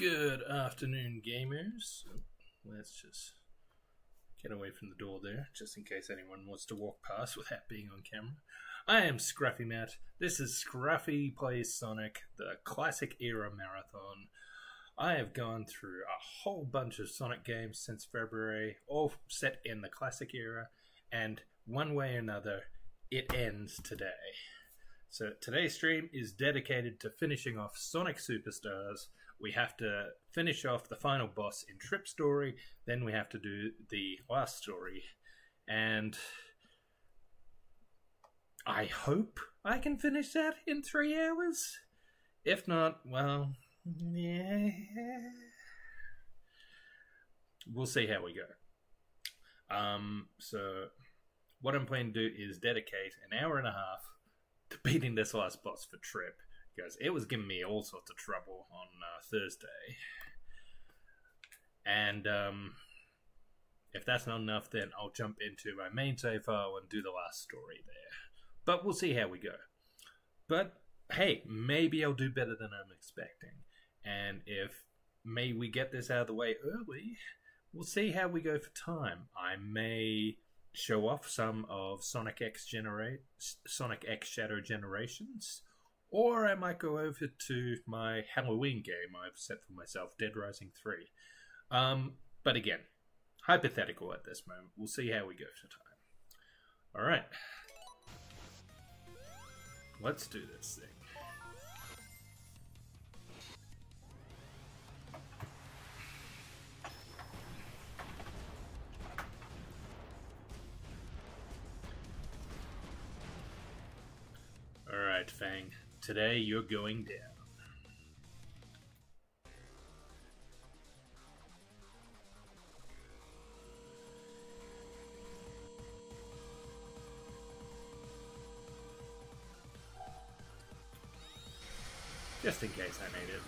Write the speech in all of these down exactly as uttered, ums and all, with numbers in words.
Good afternoon, gamers. Let's just get away from the door there, just in case anyone wants to walk past without being on camera. I am Scruffy Matt. This is Scruffy Plays Sonic, the Classic Era Marathon. I have gone through a whole bunch of Sonic games since February, all set in the Classic Era, and one way or another, it ends today. So today's stream is dedicated to finishing off Sonic Superstars. We have to finish off the final boss in Trip story, then we have to do the last story. And I hope I can finish that in three hours. If not, well, yeah. We'll see how we go. Um, so what I'm planning to do is dedicate an hour and a half to beating this last boss for Trip, because it was giving me all sorts of trouble on uh, Thursday. And um, if that's not enough, then I'll jump into my main save file and do the last story there. But we'll see how we go. But hey, maybe I'll do better than I'm expecting. And if may we get this out of the way early, we'll see how we go for time. I may show off some of Sonic X generate Sonic X Shadow Generations, or I might go over to my Halloween game I've set for myself, Dead Rising three. Um, but again, hypothetical at this moment. We'll see how we go for time. All right, let's do this thing. Alright, Fang. Today you're going down. Just in case I need it.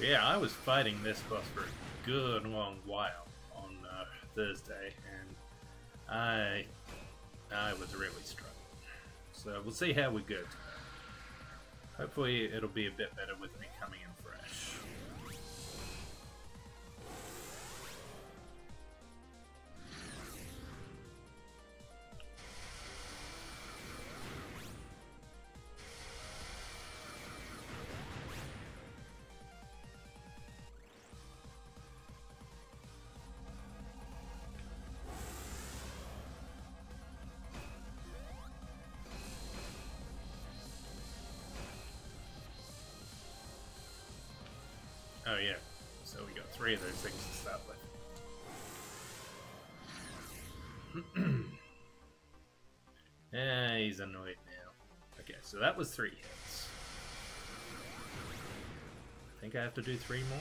Yeah, I was fighting this boss for a good long while on uh, Thursday, and I I was really struggling. So we'll see how we go today. Hopefully it'll be a bit better with me coming in fresh. Oh yeah, so we got three of those things to start with. Ah, he's annoyed now. Okay, so that was three hits. I think I have to do three more.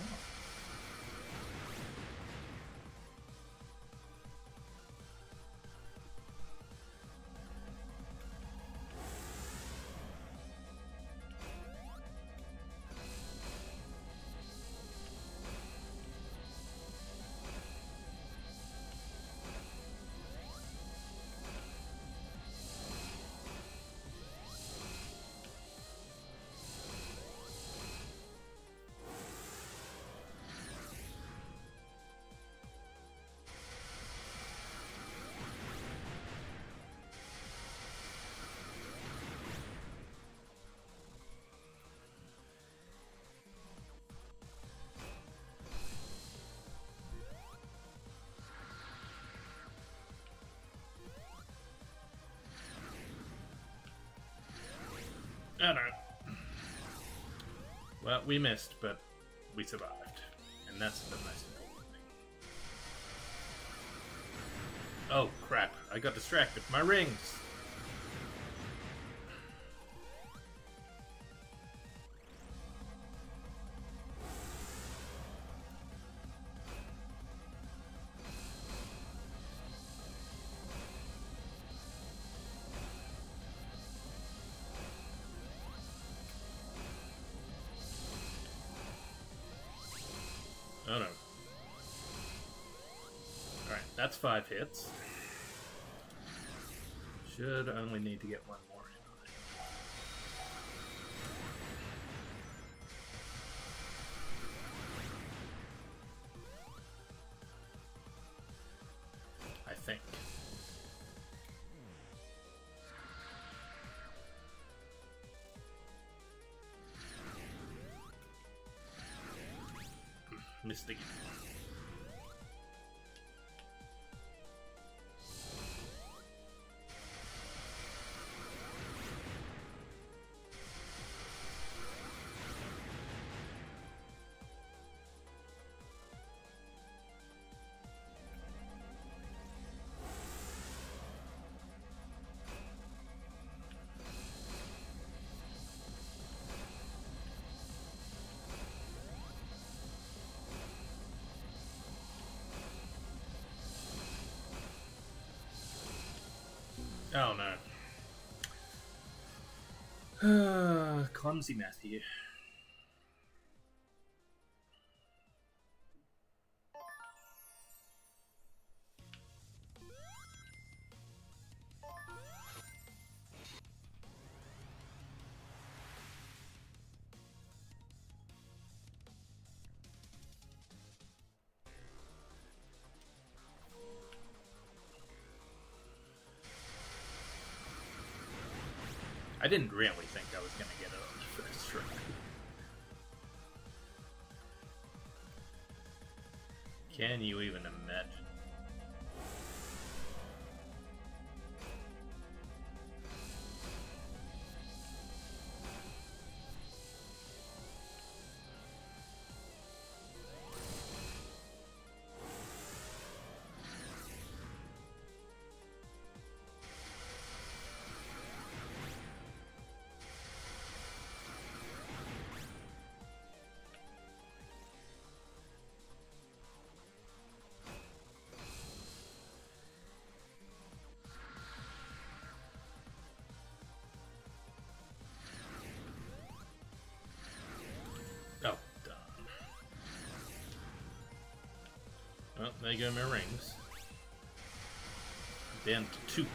Oh no. Well, we missed, but we survived. And that's the most important thing. Oh crap, I got distracted. My rings! That's five hits. Should only need to get one more hit on it, I think. Missed again. Oh no. Clumsy math here. I didn't really think I was going to get it on the first try. Can you even imagine? Well, there go my rings. Down to two.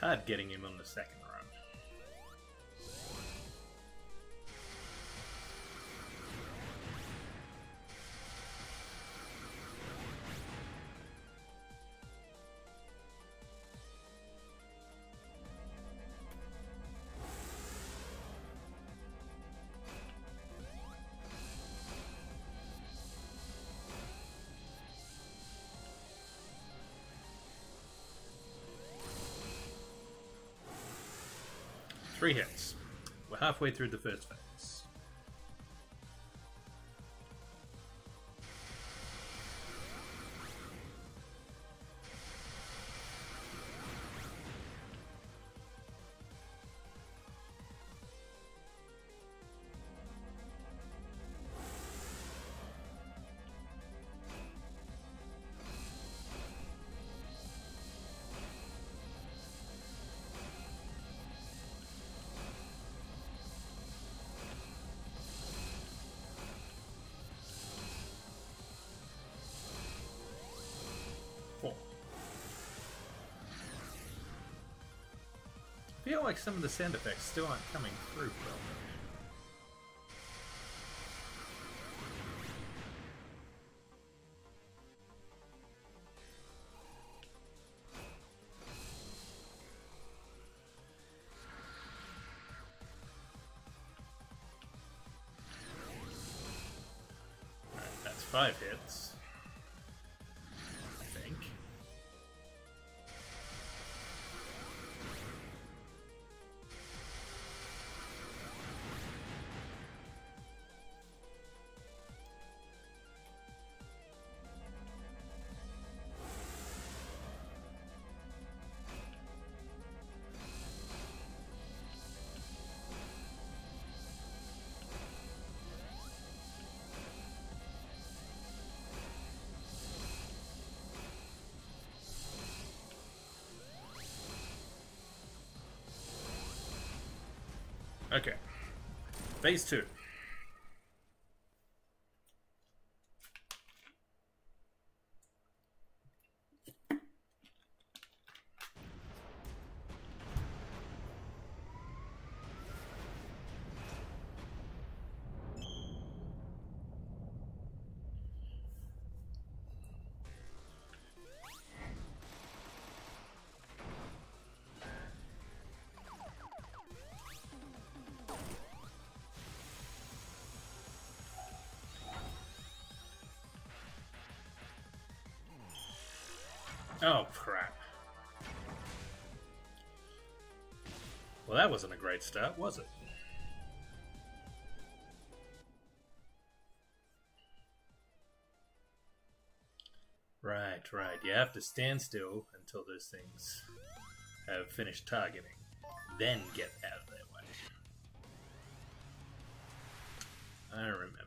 Hard getting him on the second run. Three hits. We're halfway through the first phase. I feel like some of the sound effects still aren't coming through well. five hits. I think. Okay, phase two. Oh, crap. Well, that wasn't a great start, was it? Right, right. You have to stand still until those things have finished targeting. Then get out of their way. I remember now.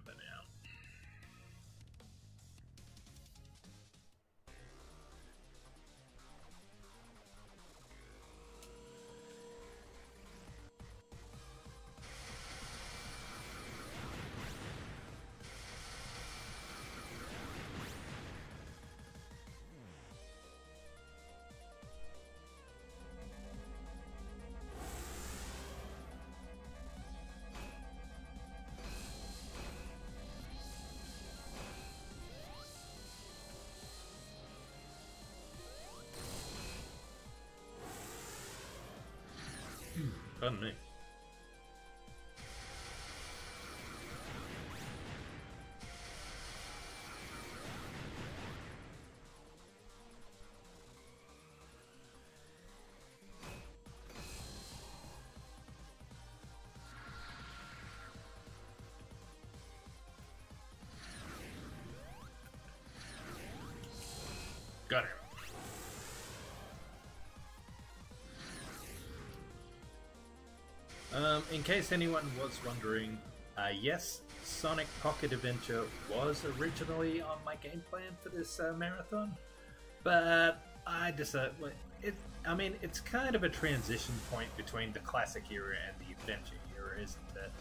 Pardon me. Got him. Um, in case anyone was wondering, uh, yes, Sonic Pocket Adventure was originally on my game plan for this uh, marathon, but I decided, it, I mean, it's kind of a transition point between the classic era and the adventure era, isn't it?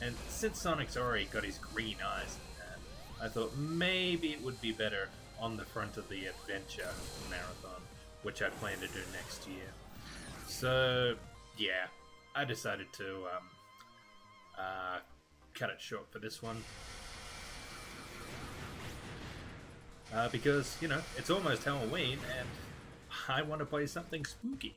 And since Sonic's already got his green eyes in that, I thought maybe it would be better on the front of the adventure marathon, which I plan to do next year. So, yeah. I decided to um, uh, cut it short for this one. Uh, because, you know, it's almost Halloween and I want to play something spooky.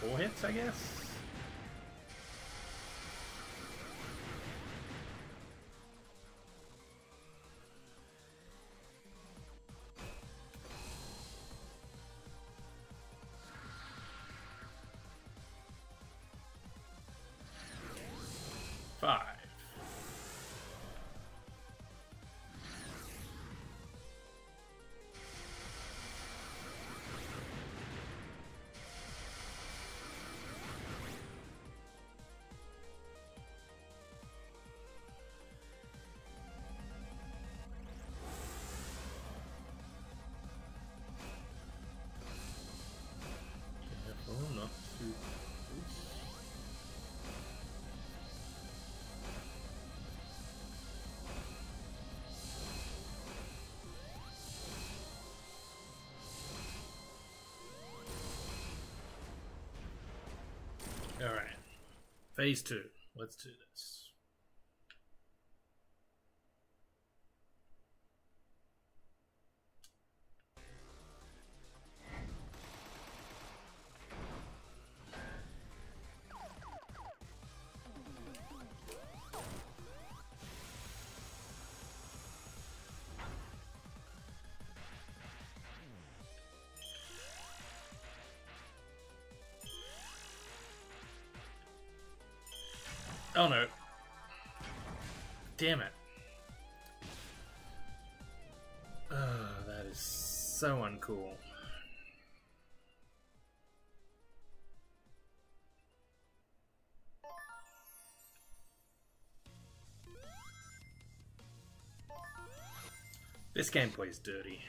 Four hits, I guess? Five. Not too close. Phase two. Let's do this. Oh no. Damn it. Oh, that is so uncool. This gameplay is dirty.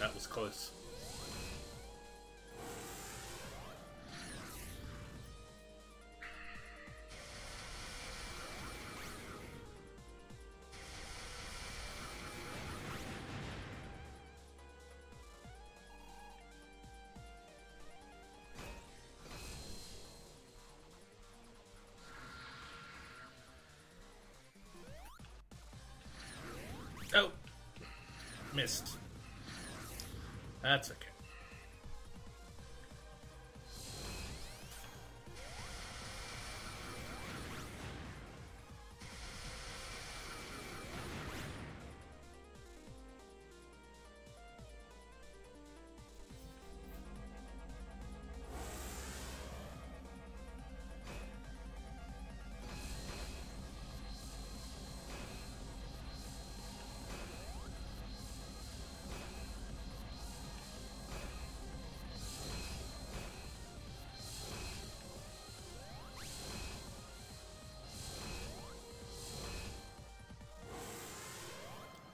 That was close. Oh, missed. That's okay.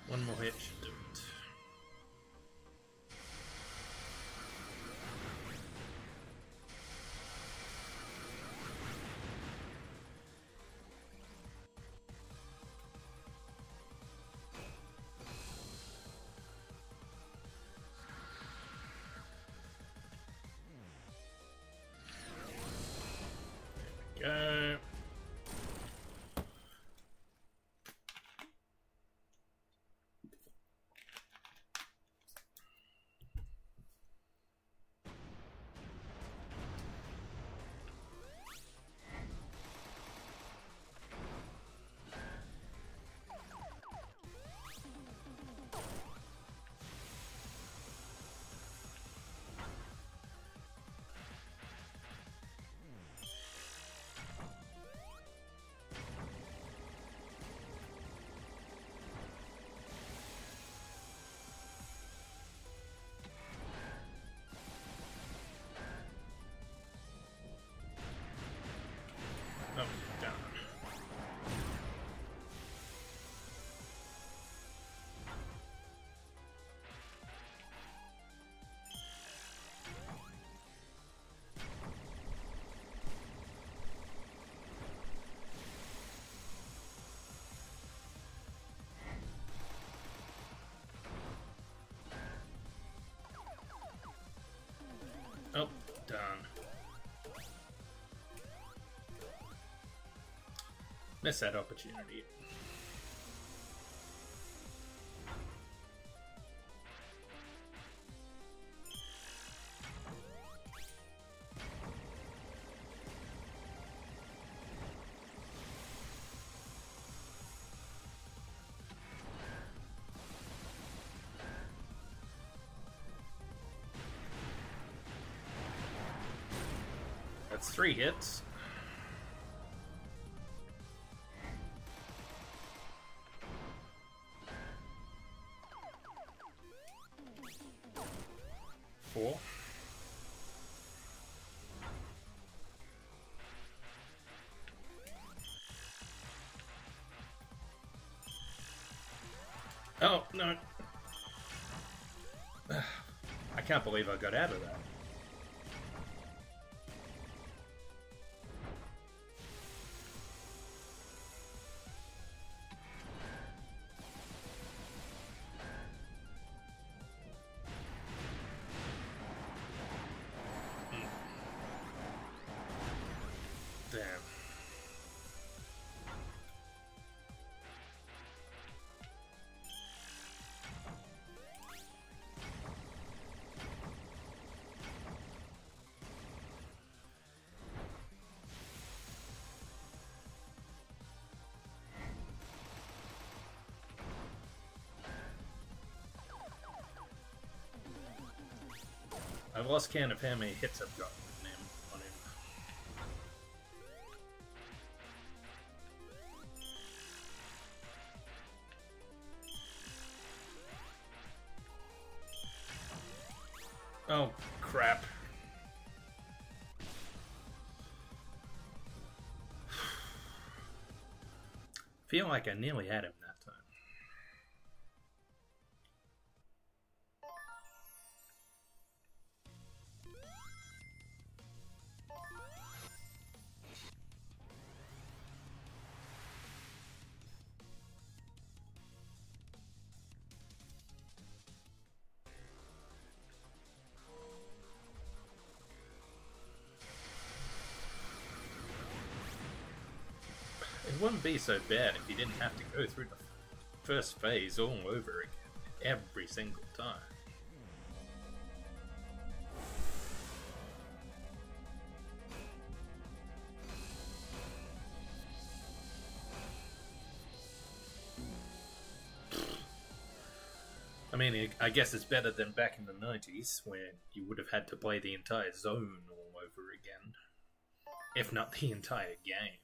One more hit should do it. There we go. done. Miss that opportunity. That's three hits. Four. Oh, no. I can't believe I got out of that. I've lost count of how many hits I've got with him on him. Oh, crap. Feel like I nearly had him. It wouldn't be so bad if you didn't have to go through the first phase all over again, every single time. I mean, I guess it's better than back in the nineties, where you would have had to play the entire zone all over again, if not the entire game.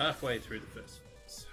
halfway through the first phase.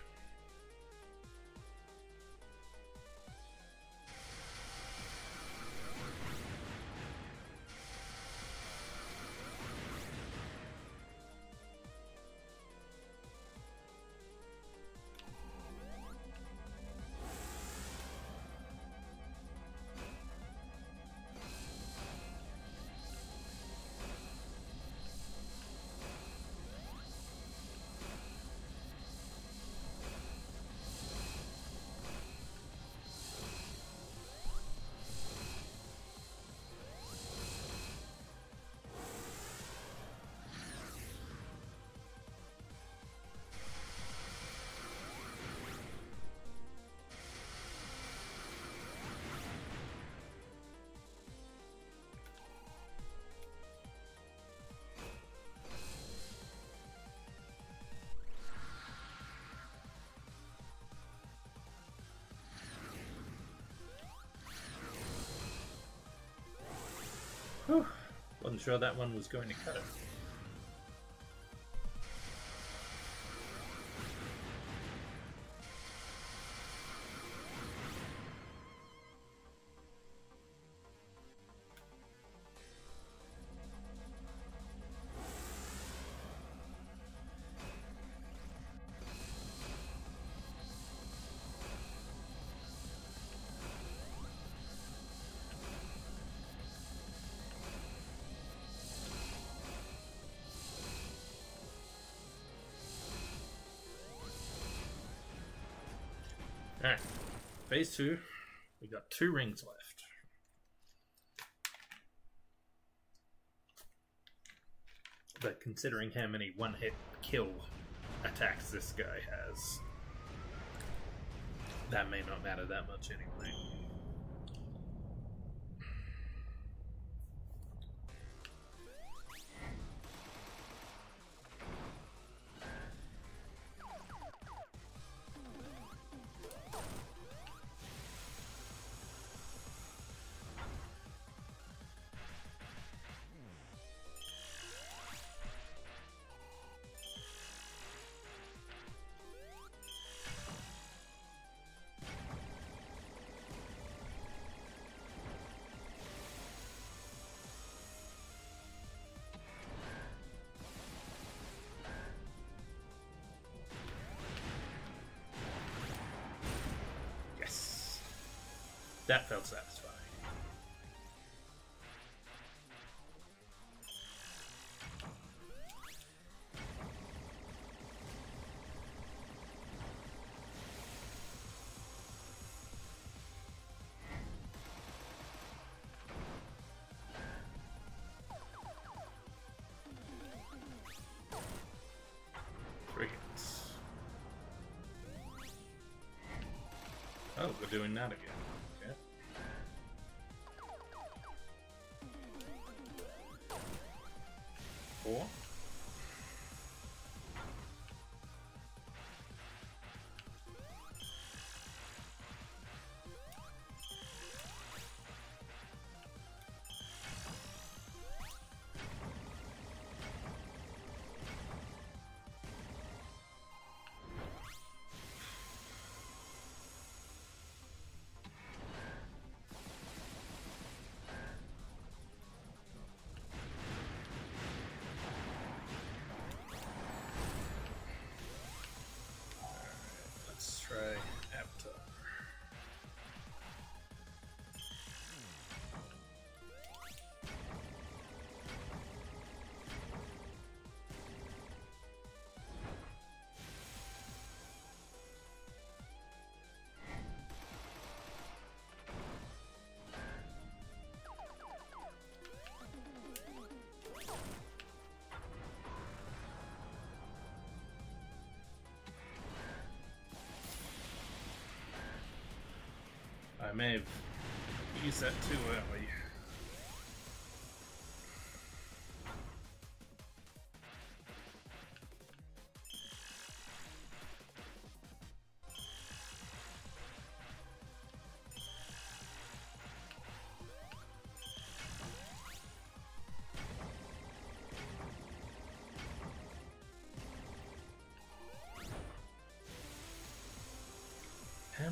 Whew. Wasn't sure that one was going to cut it. Alright, phase two, we got two rings left. But considering how many one-hit kill attacks this guy has, that may not matter that much anyway. That felt satisfying. Crickets. Oh, we're doing that again. I may have used that too early.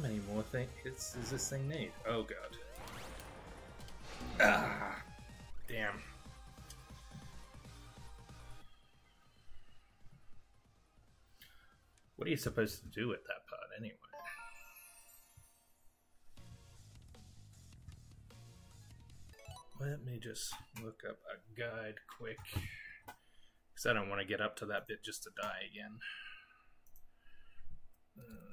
many more things does this thing need? Oh god. Ah, damn. What are you supposed to do with that part anyway? Let me just look up a guide quick, because I don't want to get up to that bit just to die again. Uh,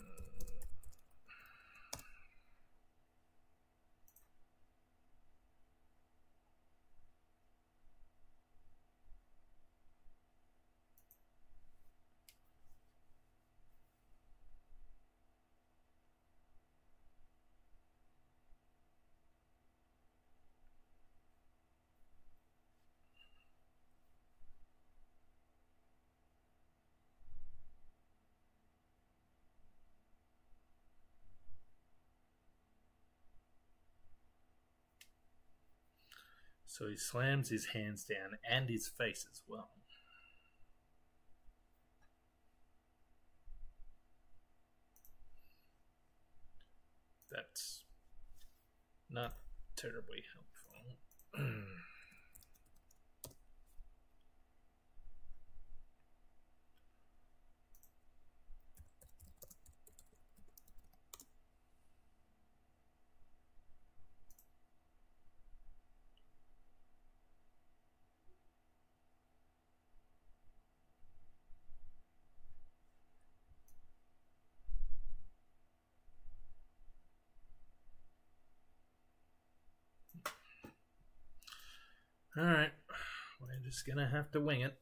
So he slams his hands down, and his face as well. That's not terribly helpful. Alright, we're just gonna have to wing it.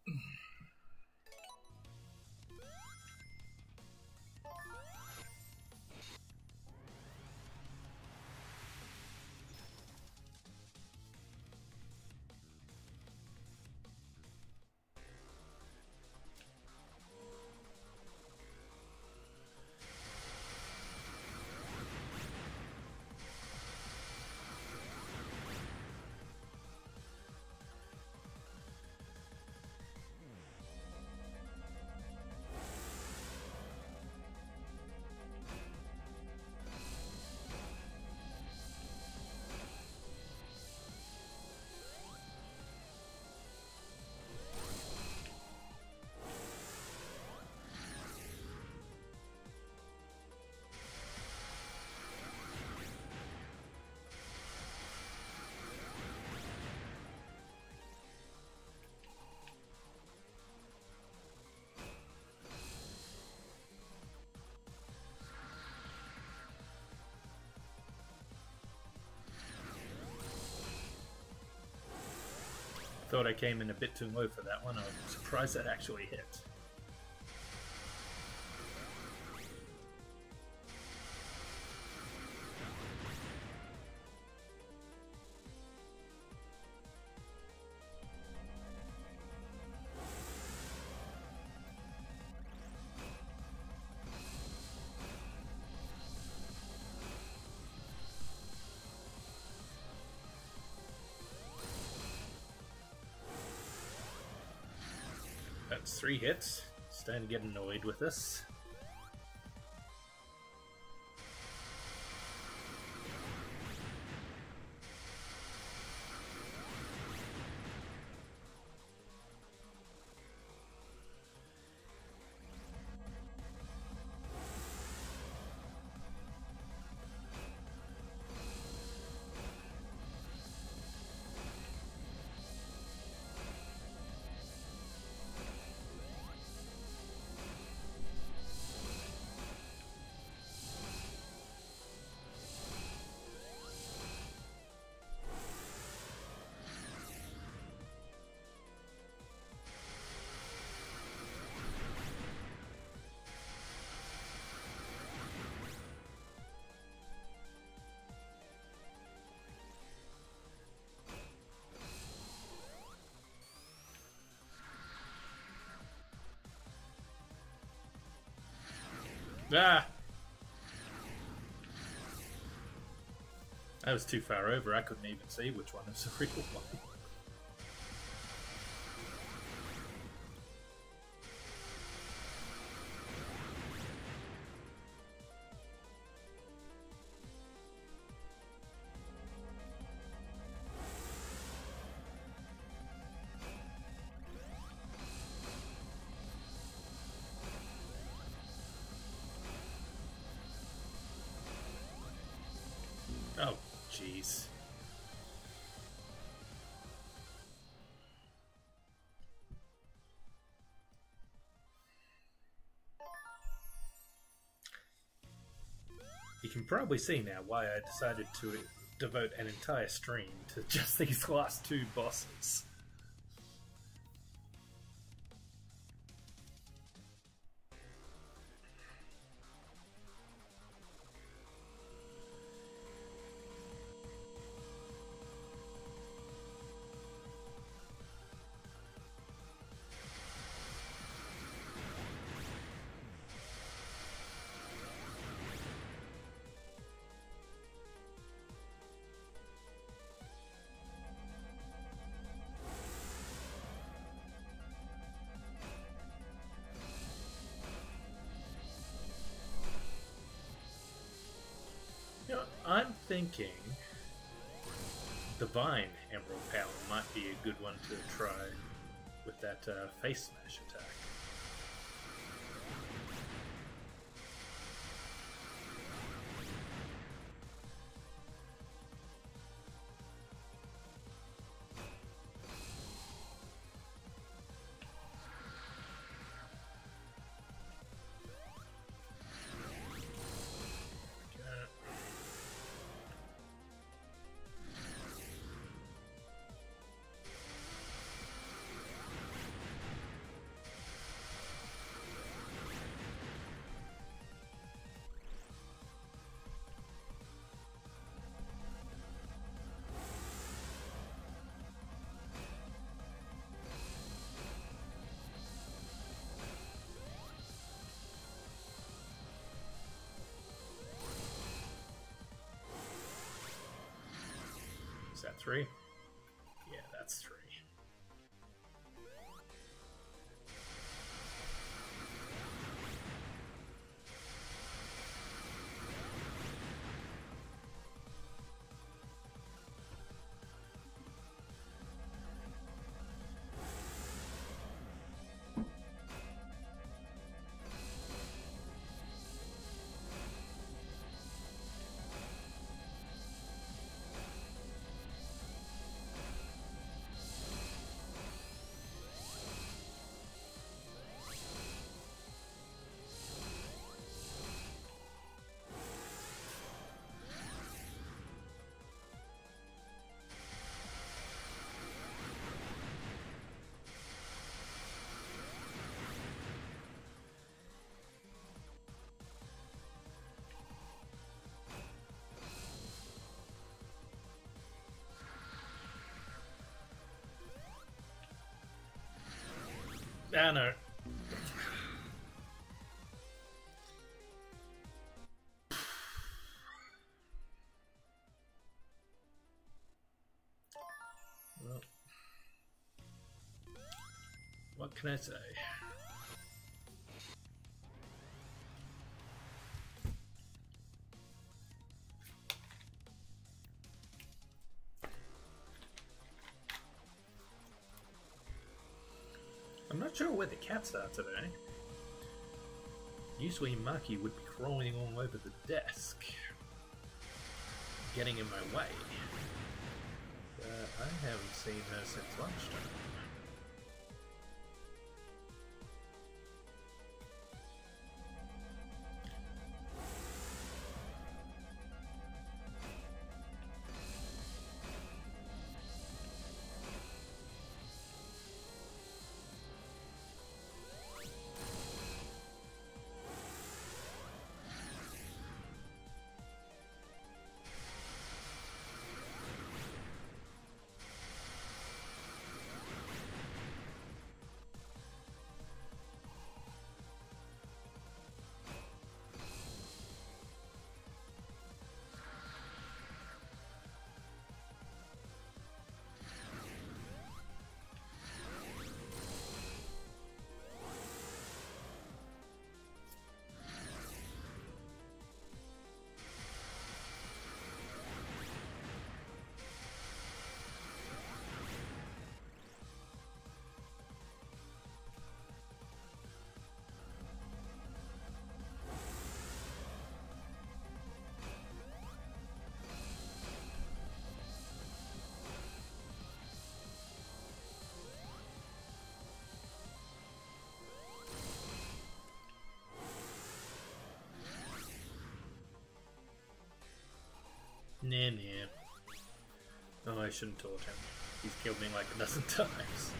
Thought I came in a bit too low for that one. I'm surprised that actually hit. Three hits. Starting to get annoyed with this. Ah! I was too far over, I couldn't even see which one was the real one. Oh, jeez. You can probably see now why I decided to devote an entire stream to just these last two bosses. I'm thinking Divine Emerald Power might be a good one to try with that uh, face smash attack. Is that three? Yeah, that's three. Ah, no. Well, what can I say? Sure where the cats are today. Usually Maki would be crawling all over the desk, getting in my way. But I haven't seen her since lunchtime. Nah, nah. Oh, I shouldn't taunt him. He's killed me like a dozen times.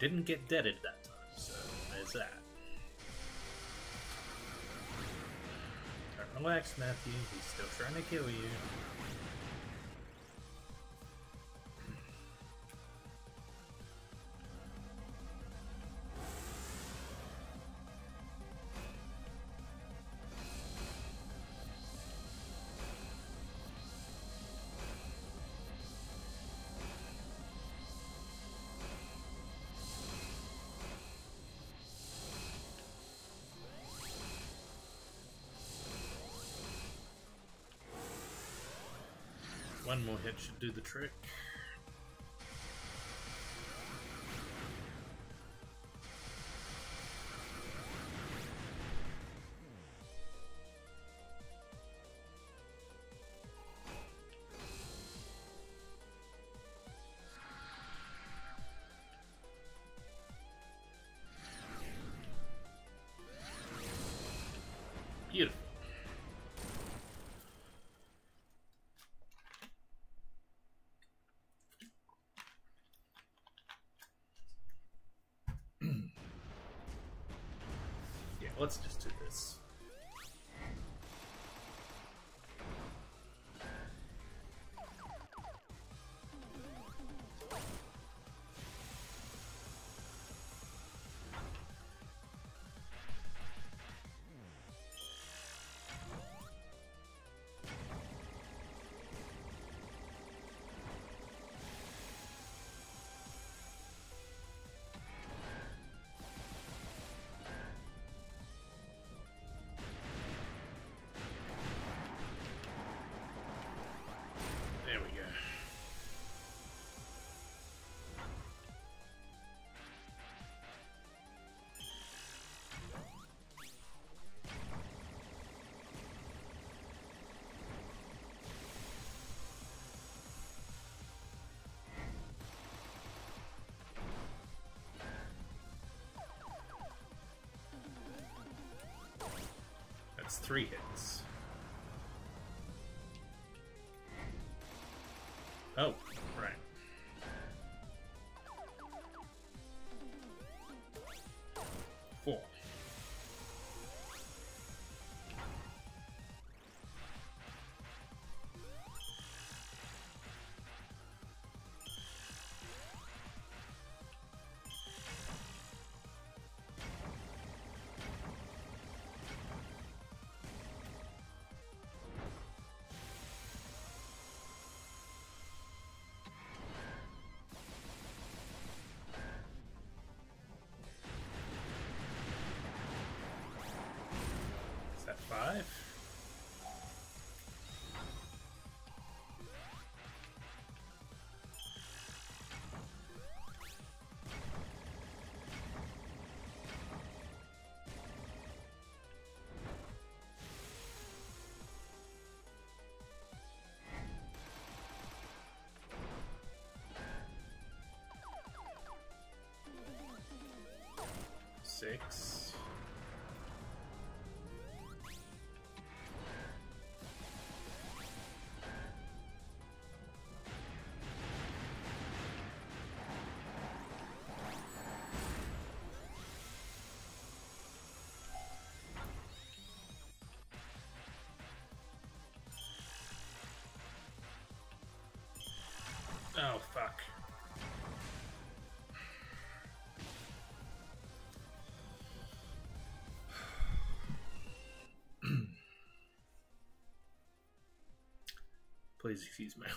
Didn't get deaded that time, so there's that. Don't relax, Matthew. He's still trying to kill you. One more hit should do the trick. Beautiful. Let's just do this. That's three hits. Oh, right. Four. Oh, fuck. Please excuse my language.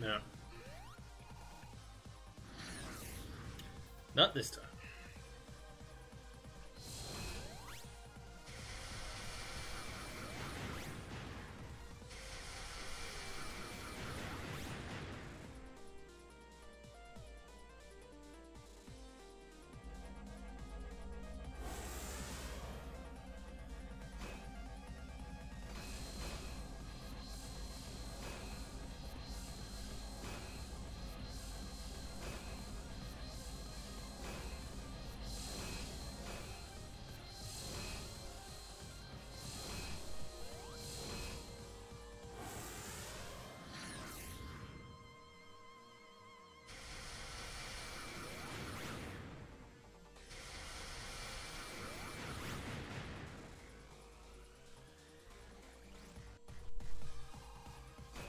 No. Not this time.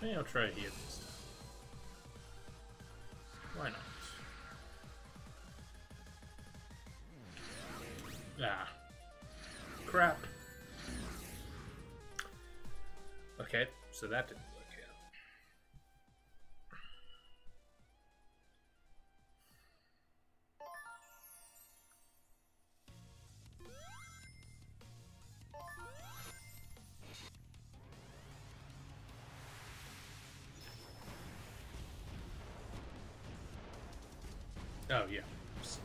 Maybe I'll try it here this time. Why not? Ah. Crap. Okay, so that didn't work out. Oh, yeah. Let's,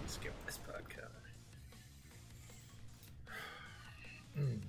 let's skip this part, can't I? Mm.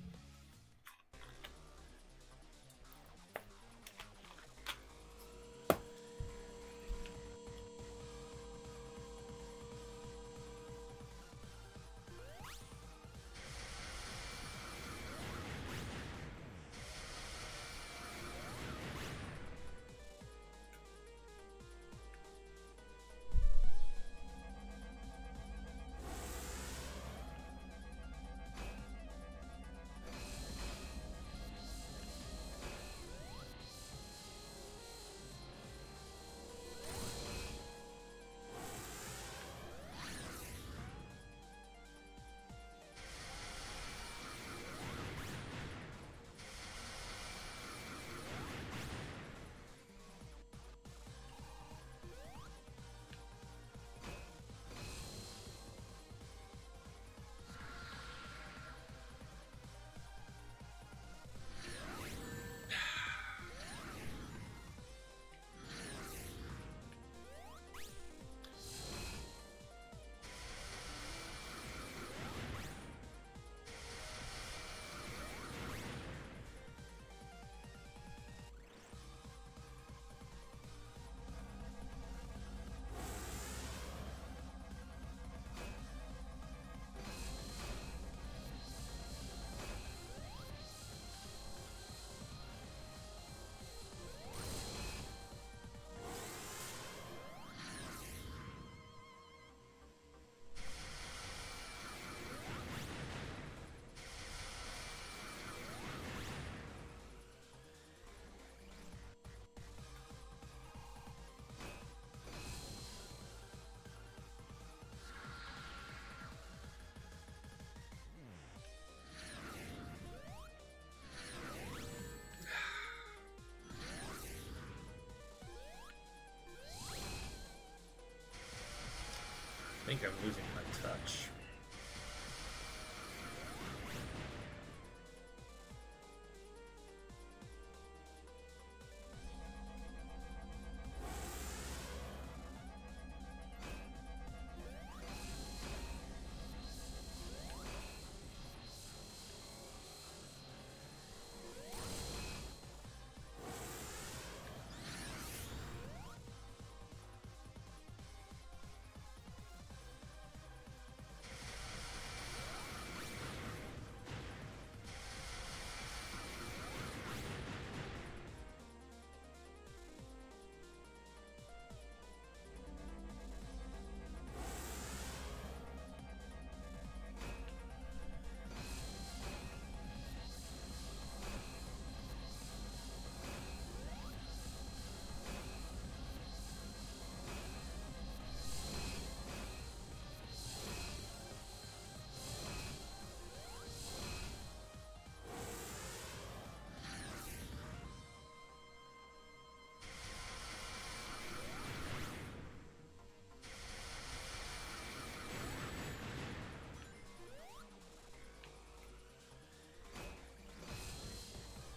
think I'm losing my touch.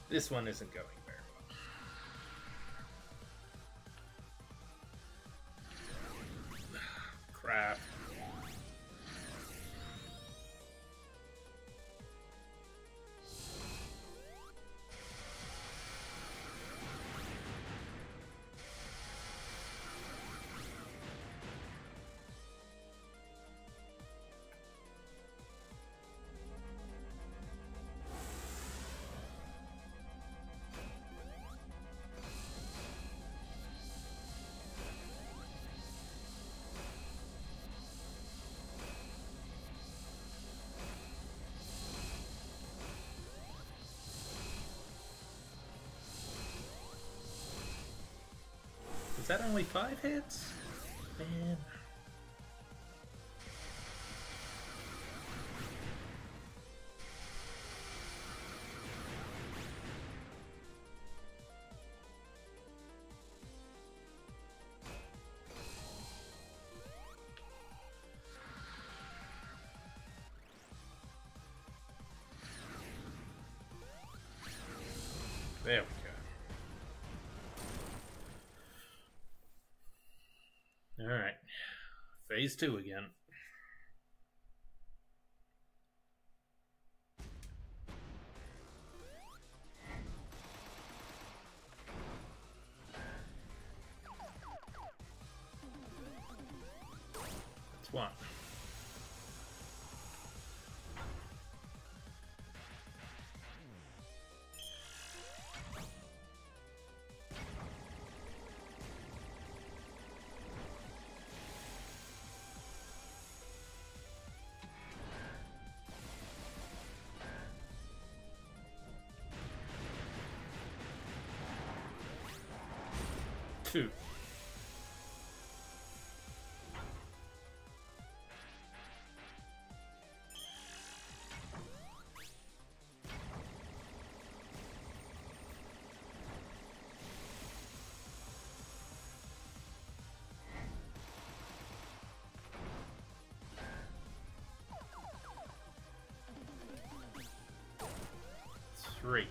This one isn't going very well. Crap. Is that only five hits? Man. There we go. Alright, phase two again. That's one. Two. Three.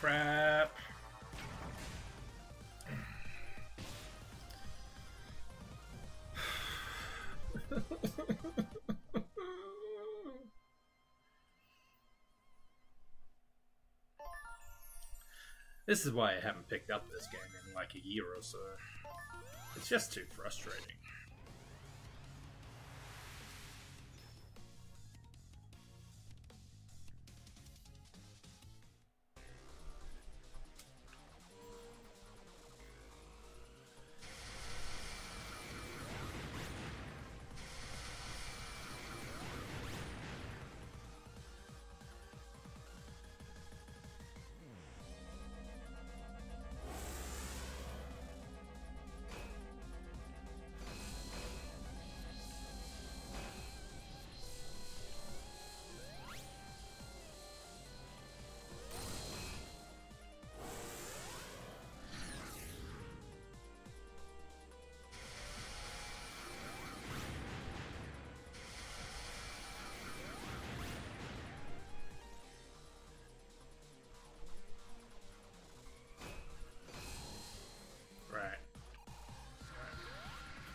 Crap. This is why I haven't picked up this game in like a year or so. It's just too frustrating.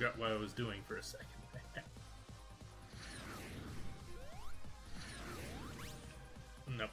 forgot what I was doing for a second. Nope.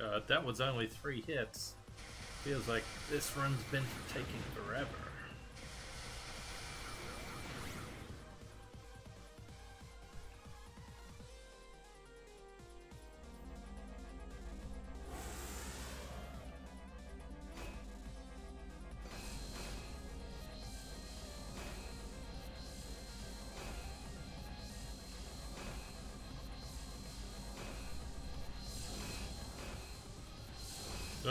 Uh, that was only three hits. Feels like this run's been taking forever.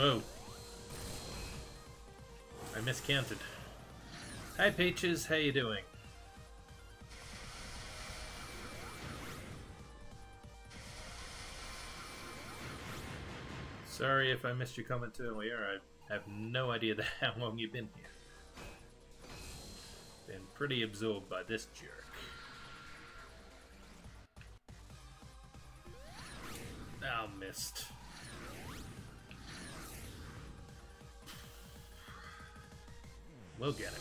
Oh, I miscounted. Hi Peaches, how you doing? Sorry if I missed your comment earlier, I have no idea how long you've been here. Been pretty absorbed by this jerk. Oh, missed. We'll get it.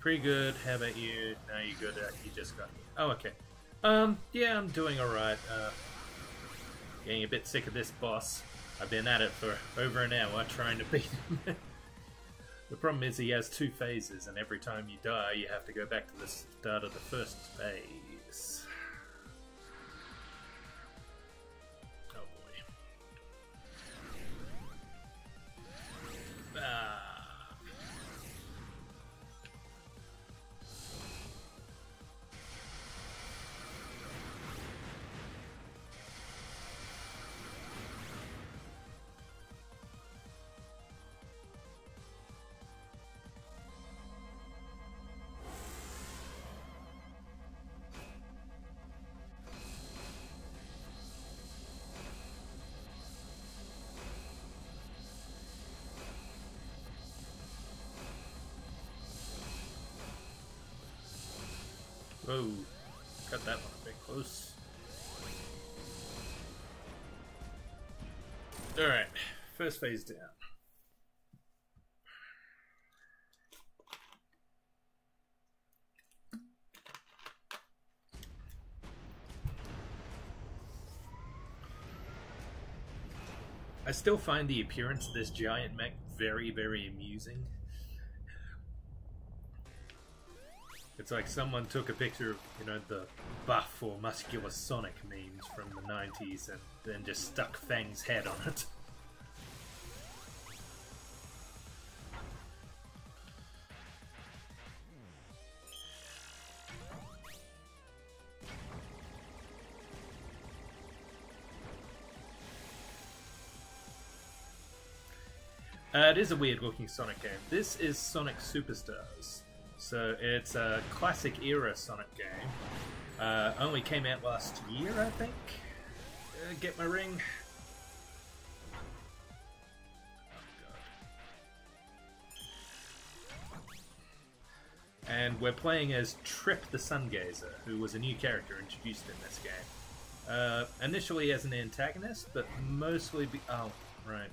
Pretty good. How about you? No, you good. You just got here. Oh, okay. Um, yeah, I'm doing alright. Uh, getting a bit sick of this boss. I've been at it for over an hour trying to beat him. The problem is he has two phases, and every time you die, you have to go back to the start of the first phase. Oh boy. Ah. Whoa, got that one a bit close. Alright, first phase down. I still find the appearance of this giant mech very, very amusing. It's like someone took a picture of, you know, the buff or muscular Sonic memes from the nineties and then just stuck Fang's head on it. Uh, it is a weird looking Sonic game. This is Sonic Superstars. So it's a classic era Sonic game. Uh, only came out last year, I think. Uh, get my ring. Oh, God. And we're playing as Trip the Sungazer, who was a new character introduced in this game. Uh, initially as an antagonist, but mostly be- oh, right.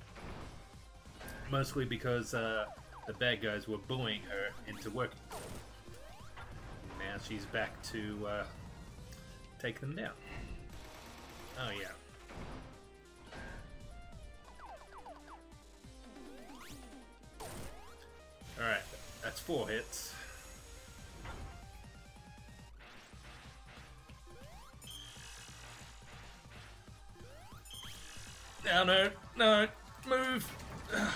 Mostly because uh, the bad guys were bullying her into working for them. Now she's back to uh, take them down. Oh yeah. Alright, that's four hits. No, no, no, move! Ugh.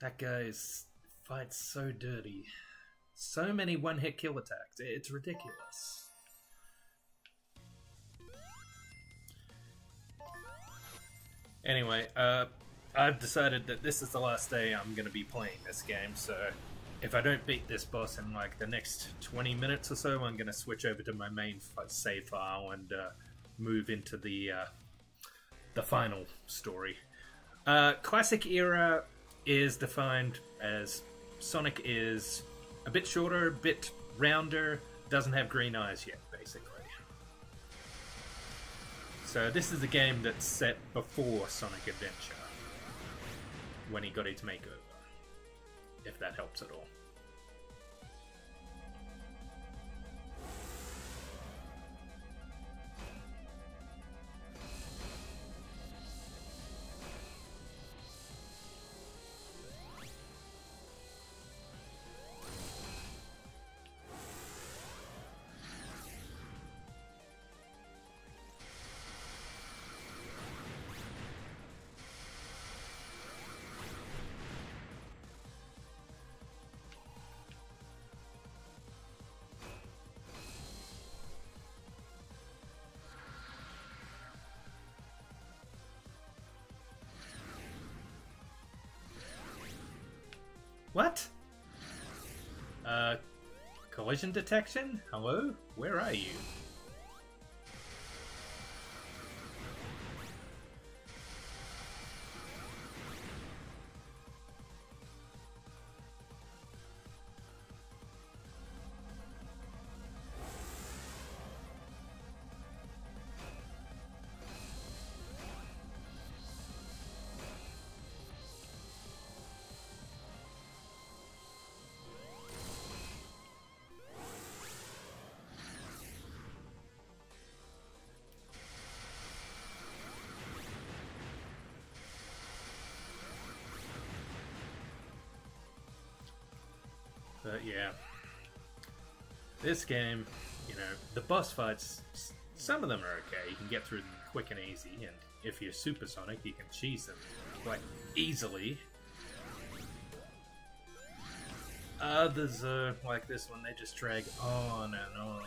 That guy is, fights so dirty. So many one-hit kill attacks. It's ridiculous. Anyway, uh, I've decided that this is the last day I'm going to be playing this game, so if I don't beat this boss in like the next twenty minutes or so, I'm going to switch over to my main save file and uh, move into the, uh, the final story. Uh, classic era is defined as Sonic is a bit shorter, a bit rounder, doesn't have green eyes yet, basically. So this is a game that's set before Sonic Adventure, when he got his makeover, if that helps at all. What? Uh, collision detection? Hello? Where are you? But yeah, this game, you know, the boss fights, some of them are okay. You can get through them quick and easy, and if you're Super Sonic, you can cheese them quite easily. Others are like this one, they just drag on and on and on.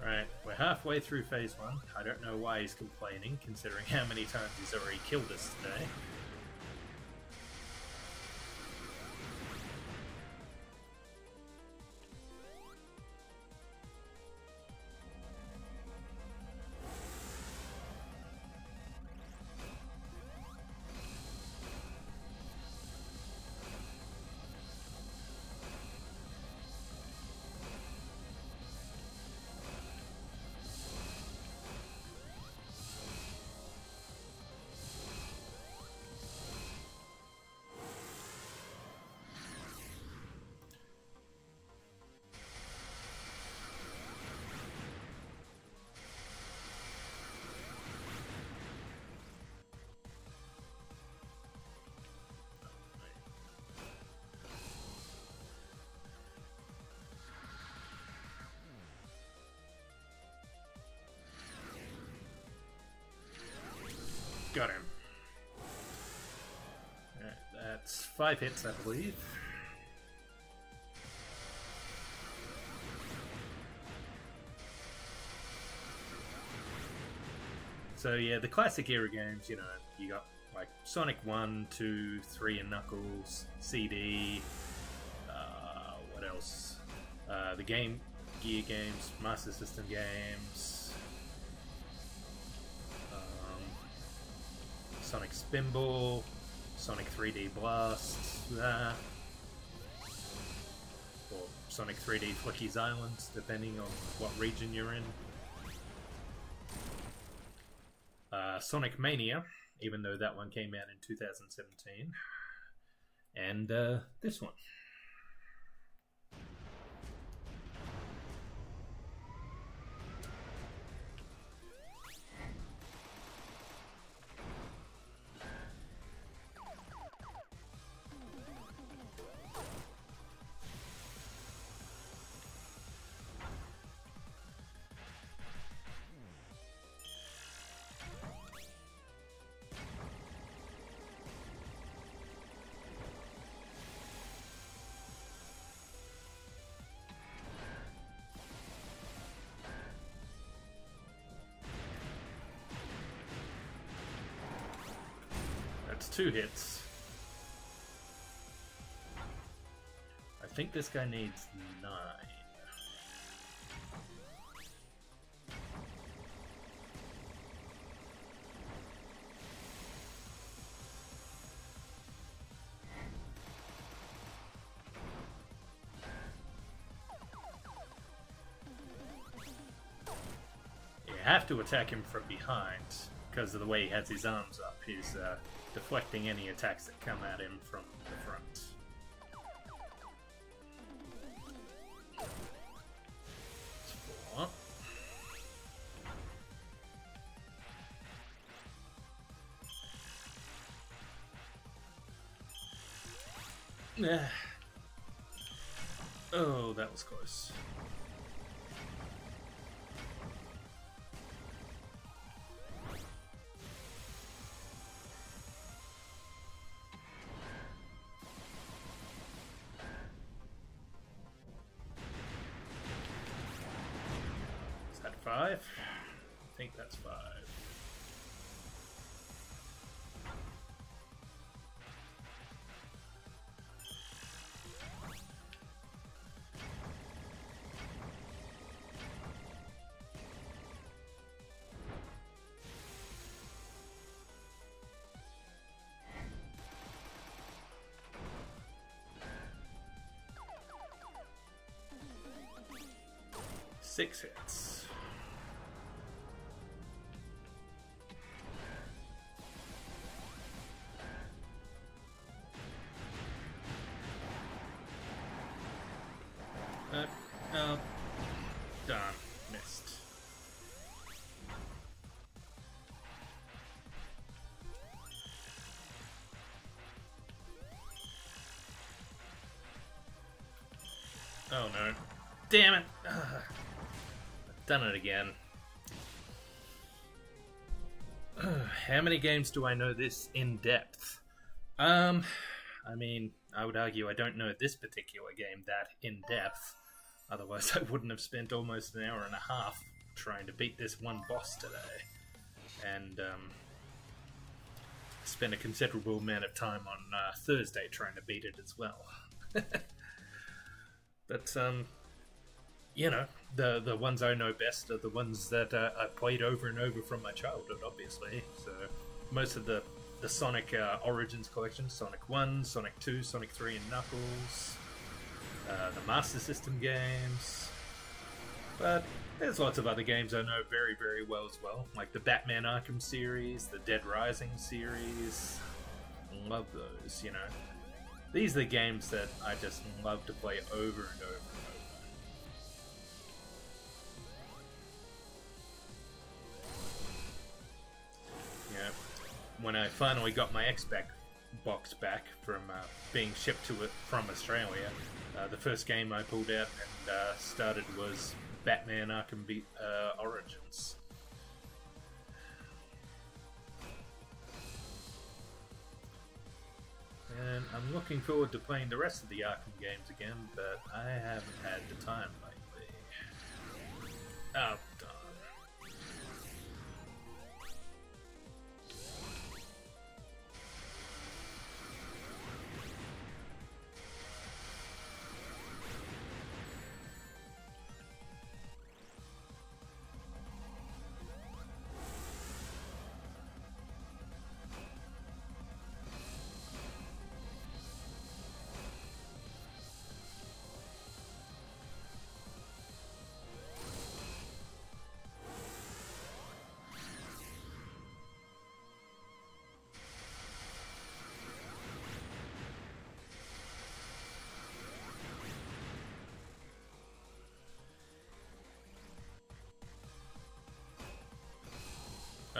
Right, we're halfway through phase one. I don't know why he's complaining, considering how many times he's already killed us today. Got him. Alright, that's five hits, I believe. So yeah, the classic era games, you know, you got like Sonic one, two, three and Knuckles, C D, uh, what else? Uh, the Game Gear games, Master System games, um, Sonic Spinball, Sonic three D Blast, uh, or Sonic three D Flicky's Islands, depending on what region you're in. Uh, Sonic Mania, even though that one came out in two thousand seventeen, and uh, this one. Two hits. I think this guy needs nine. You have to attack him from behind because of the way he has his arms up. He's uh, deflecting any attacks that come at him from the front. Four. Oh, that was close. Five? I think that's five. Six hits. Oh no. Damn it! Ugh. I've done it again. Ugh. How many games do I know this in depth? Um, I mean, I would argue I don't know this particular game that in depth. Otherwise I wouldn't have spent almost an hour and a half trying to beat this one boss today. And um, spent a considerable amount of time on uh, Thursday trying to beat it as well. But, um, you know, the the ones I know best are the ones that uh, I played over and over from my childhood, obviously. So, most of the, the Sonic uh, Origins collection, Sonic one, Sonic two, Sonic three and Knuckles, uh, the Master System games. But there's lots of other games I know very, very well as well, like the Batman Arkham series, the Dead Rising series. I love those, you know. These are the games that I just love to play over and over and over. Yeah, when I finally got my Xbox back from uh, being shipped to it from Australia, uh, the first game I pulled out and uh, started was Batman Arkham Be uh, Origins. and I'm looking forward to playing the rest of the Arkham games again, but I haven't had the time lately. Oh, darn.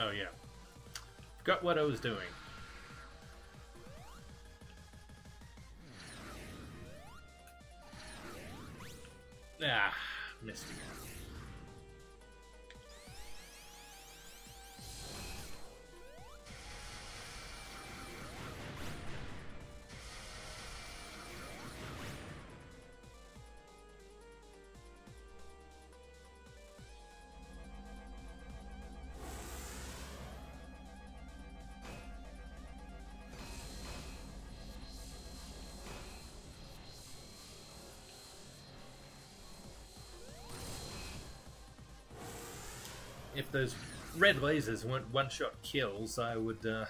Oh yeah, forgot what I was doing. Ah, missed again. If those red lasers weren't one-shot kills, I would uh,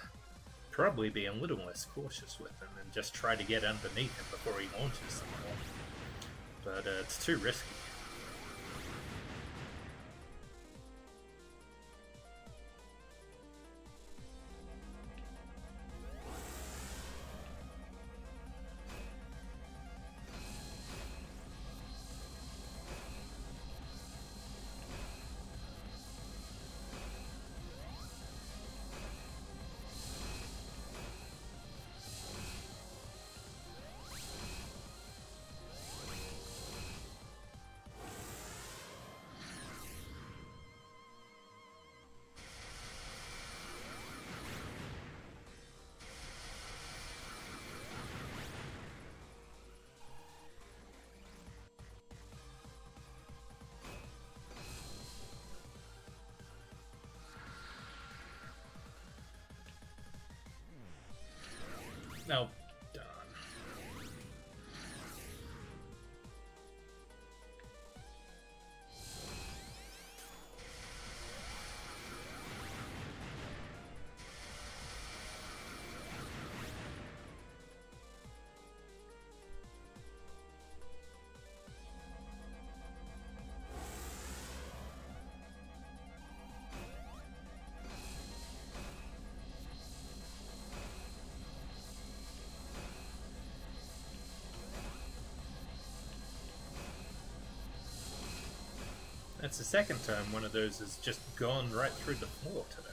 probably be a little less cautious with him and just try to get underneath him before he launches someone. But uh, it's too risky. No, darn. That's the second time one of those has just gone right through the floor today.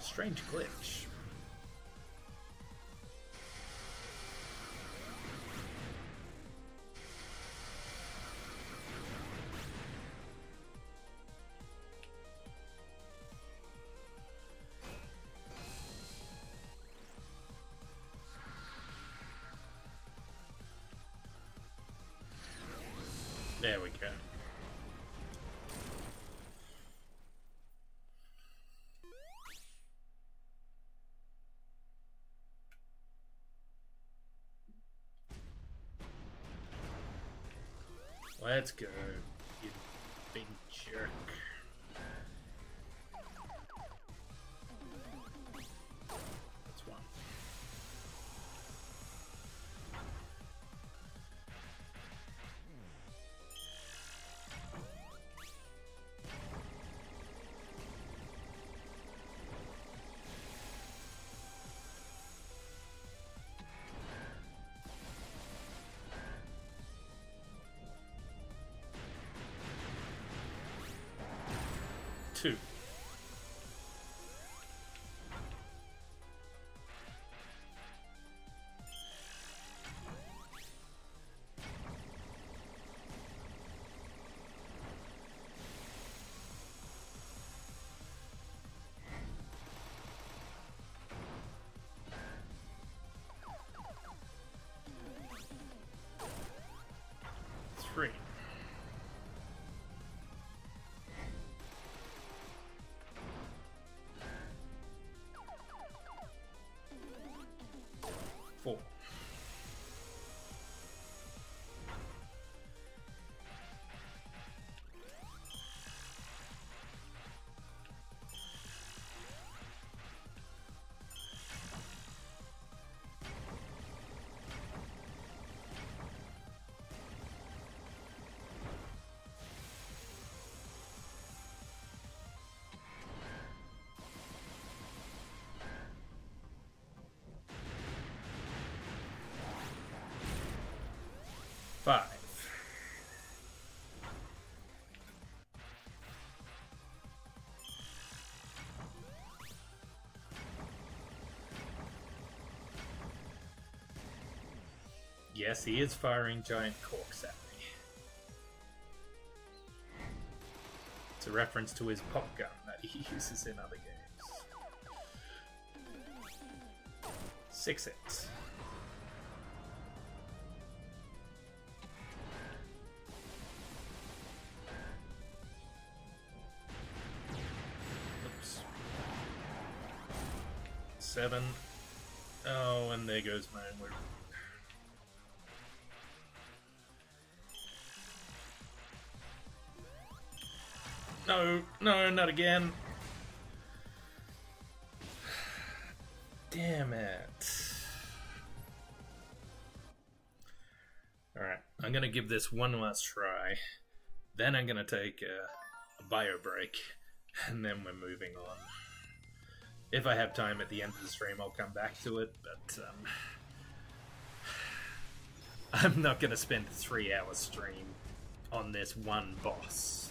Strange glitch. There we go. Let's go, you big jerk. That's one. Two. screen. Four. Five. Yes, he is firing giant corks at me. It's a reference to his pop gun that he uses in other games. Six hits. Seven. Oh, and there goes my own word. No, no, not again. Damn it. Alright, I'm gonna give this one last try. Then I'm gonna take a, a bio break, and then we're moving on. If I have time at the end of the stream, I'll come back to it, but um, I'm not going to spend a three hour stream on this one boss.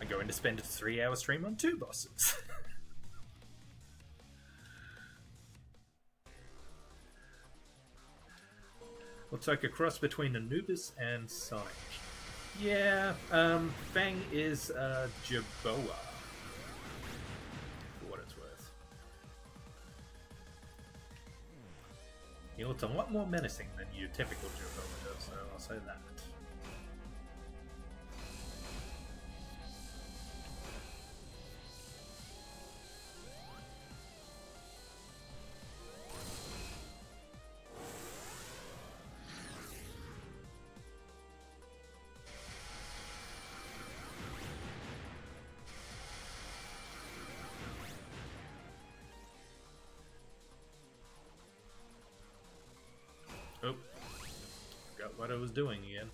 I'm going to spend a three hour stream on two bosses. Looks like a cross between Anubis and Sonic. Yeah, um, Fang is uh, Jaboa. He looks a lot more menacing than your typical Jaboa does, so I'll say that. Oh, forgot what I was doing again.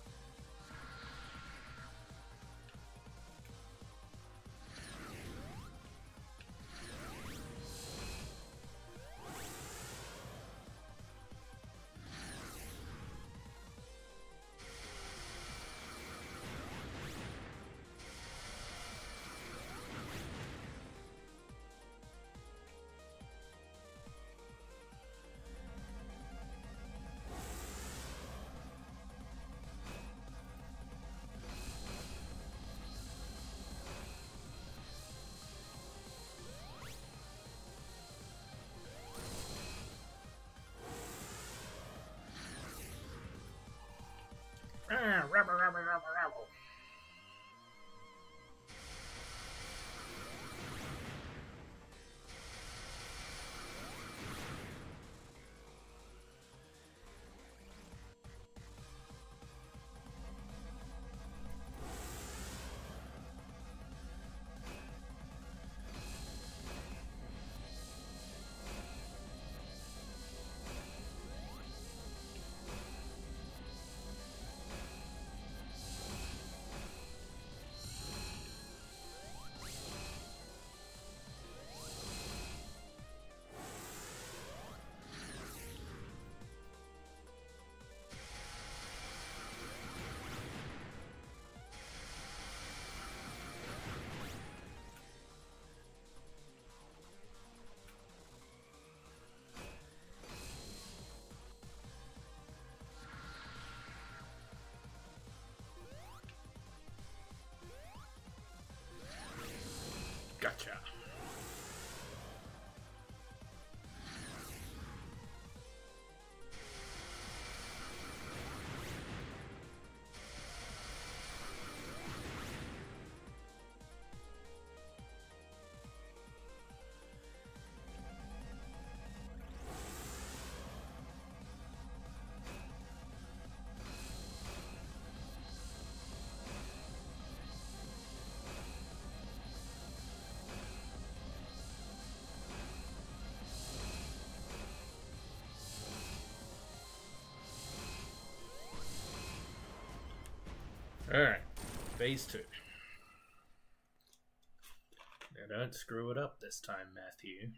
Rubber, rubber, rubber, rubber. Alright, phase two. Now don't screw it up this time, Matthew.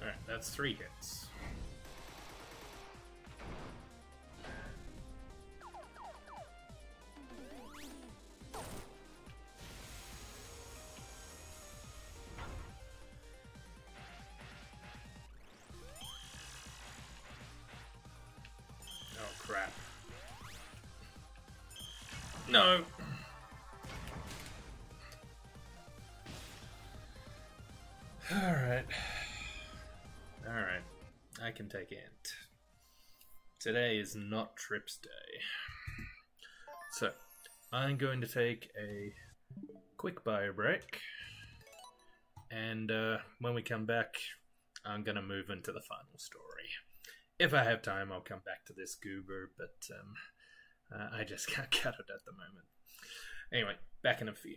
Alright, that's three hits. Oh crap. No! Alright. Alright, I can take it. Today is not Trip's day. So, I'm going to take a quick bio break. And uh, when we come back, I'm going to move into the final story. If I have time, I'll come back to this goober, but um, uh, I just can't cut it at the moment. Anyway, back in a few.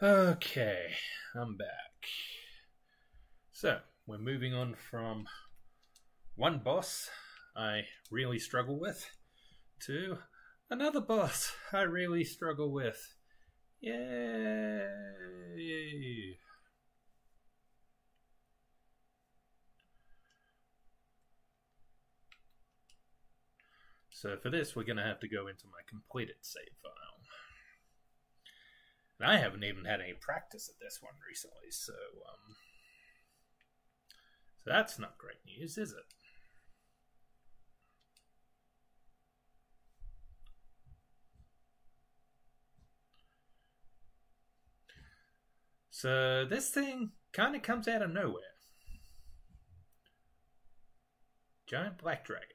Okay, I'm back. So, we're moving on from one boss I really struggle with to another boss I really struggle with. Yay! So for this, we're going to have to go into my completed save file. And I haven't even had any practice at this one recently, so um, so that's not great news, is it? So this thing kind of comes out of nowhere. Giant black dragon.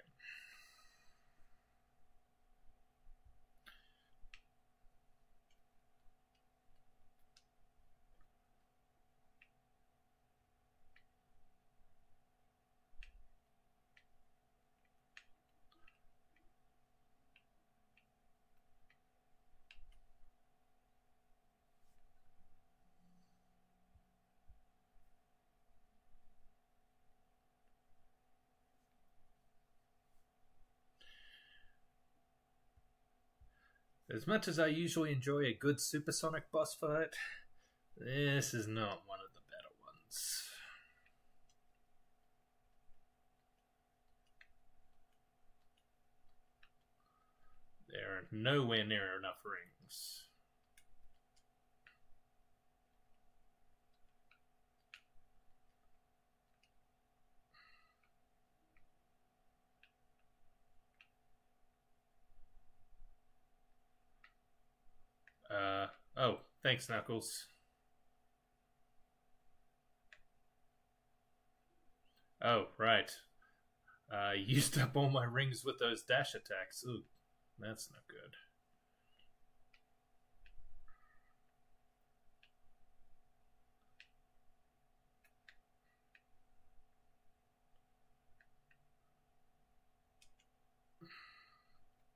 As much as I usually enjoy a good supersonic boss fight, this is not one of the better ones. There are nowhere near enough rings. Uh, oh, thanks, Knuckles. Oh, right. I uh, used up all my rings with those dash attacks. Ooh, that's not good.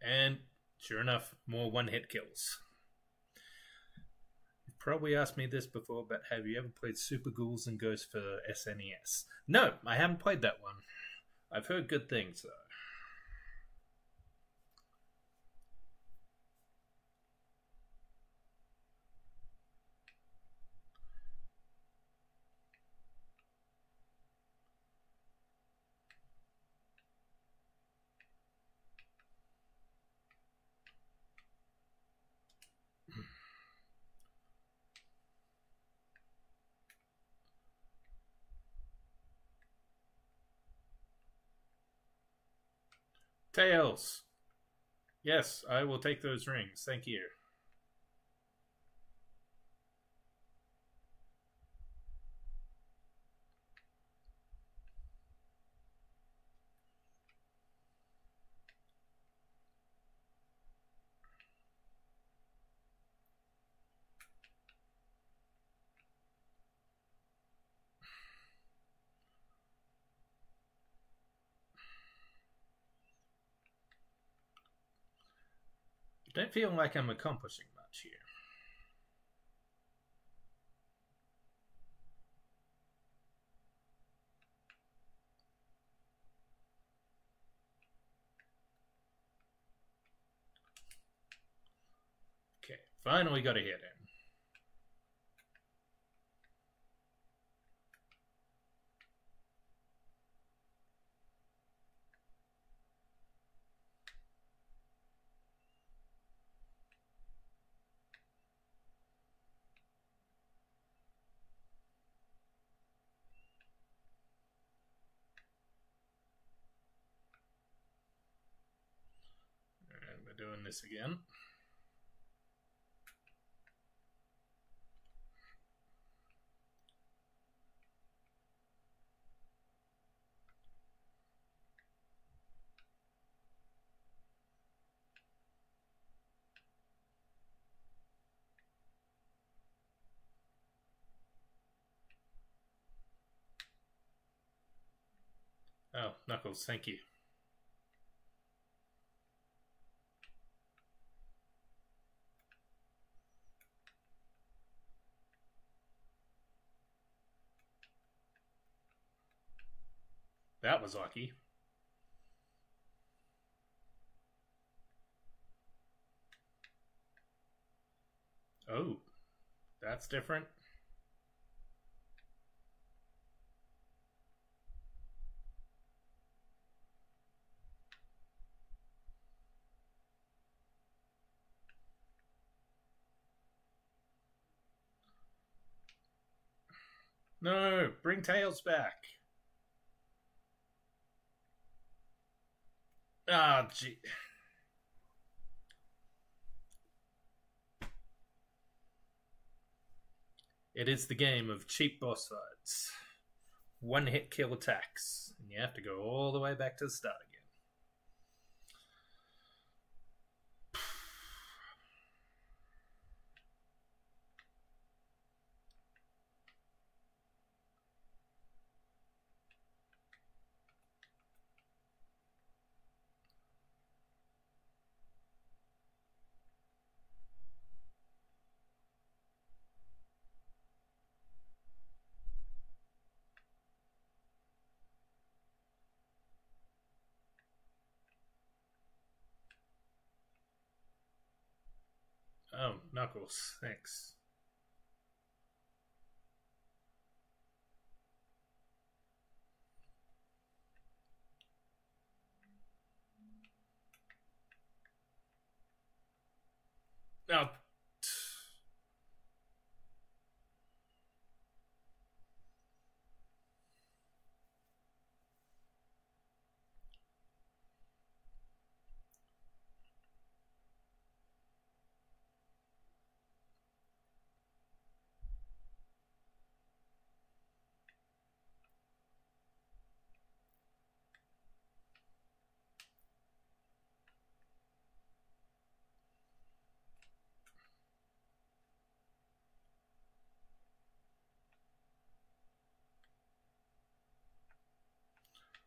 And, sure enough, more one-hit kills. Probably asked me this before, but have you ever played Super Ghouls and Ghosts for S N E S? No, I haven't played that one. I've heard good things, though. Tails! Yes, I will take those rings, thank you. I don't feel like I'm accomplishing much here. Okay, finally got a hit in. Doing this again. Oh, Knuckles, thank you. That was lucky. Oh, that's different. No, bring Tails back. Ah, gee. It is the game of cheap boss fights. One hit kill attacks. And you have to go all the way back to the start again. Oh, Knuckles, thanks. Now, oh.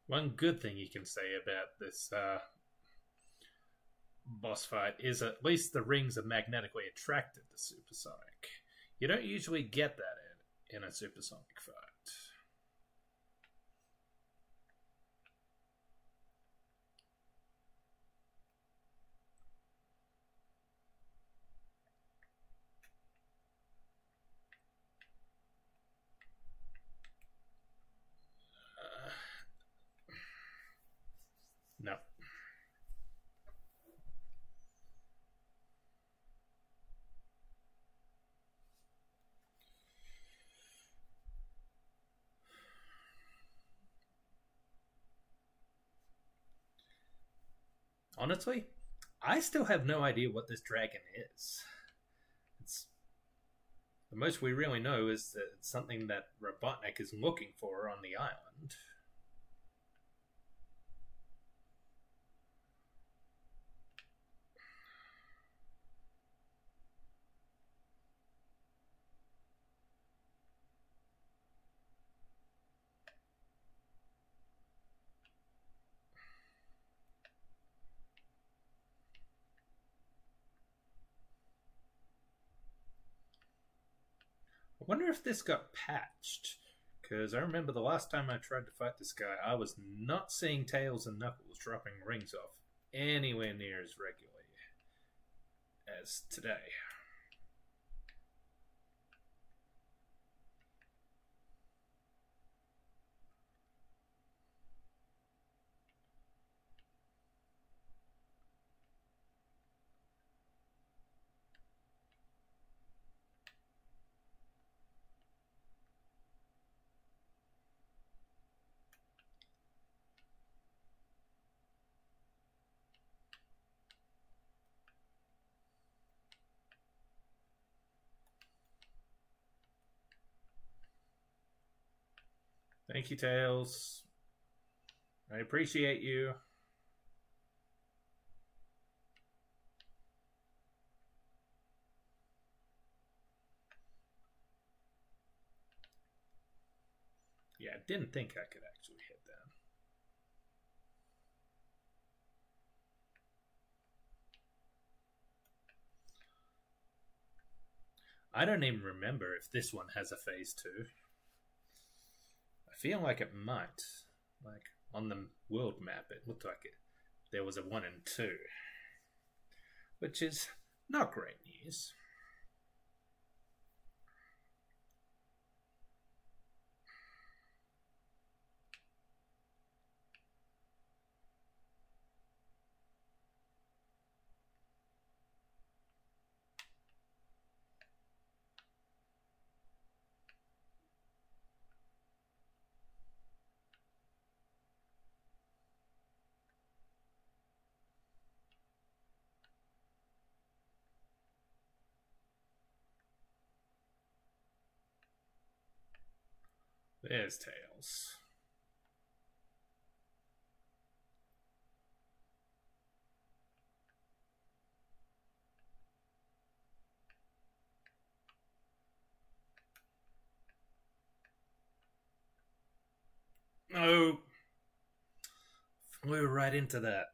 One good thing you can say about this uh, boss fight is at least the rings are magnetically attracted to Super Sonic. You don't usually get that in, in a Super Sonic fight. Honestly, I still have no idea what this dragon is. It's, the most we really know is that it's something that Robotnik is looking for on the island. I wonder if this got patched, because I remember the last time I tried to fight this guy, I was not seeing Tails and Knuckles dropping rings off anywhere near as regularly as today. Thank you, Tails. I appreciate you. Yeah, I didn't think I could actually hit that. I don't even remember if this one has a phase two. Feel like it might. Like, on the world map, it looked like it, there was a one and two, which is not great news. There's Tails. No! Flew right into that.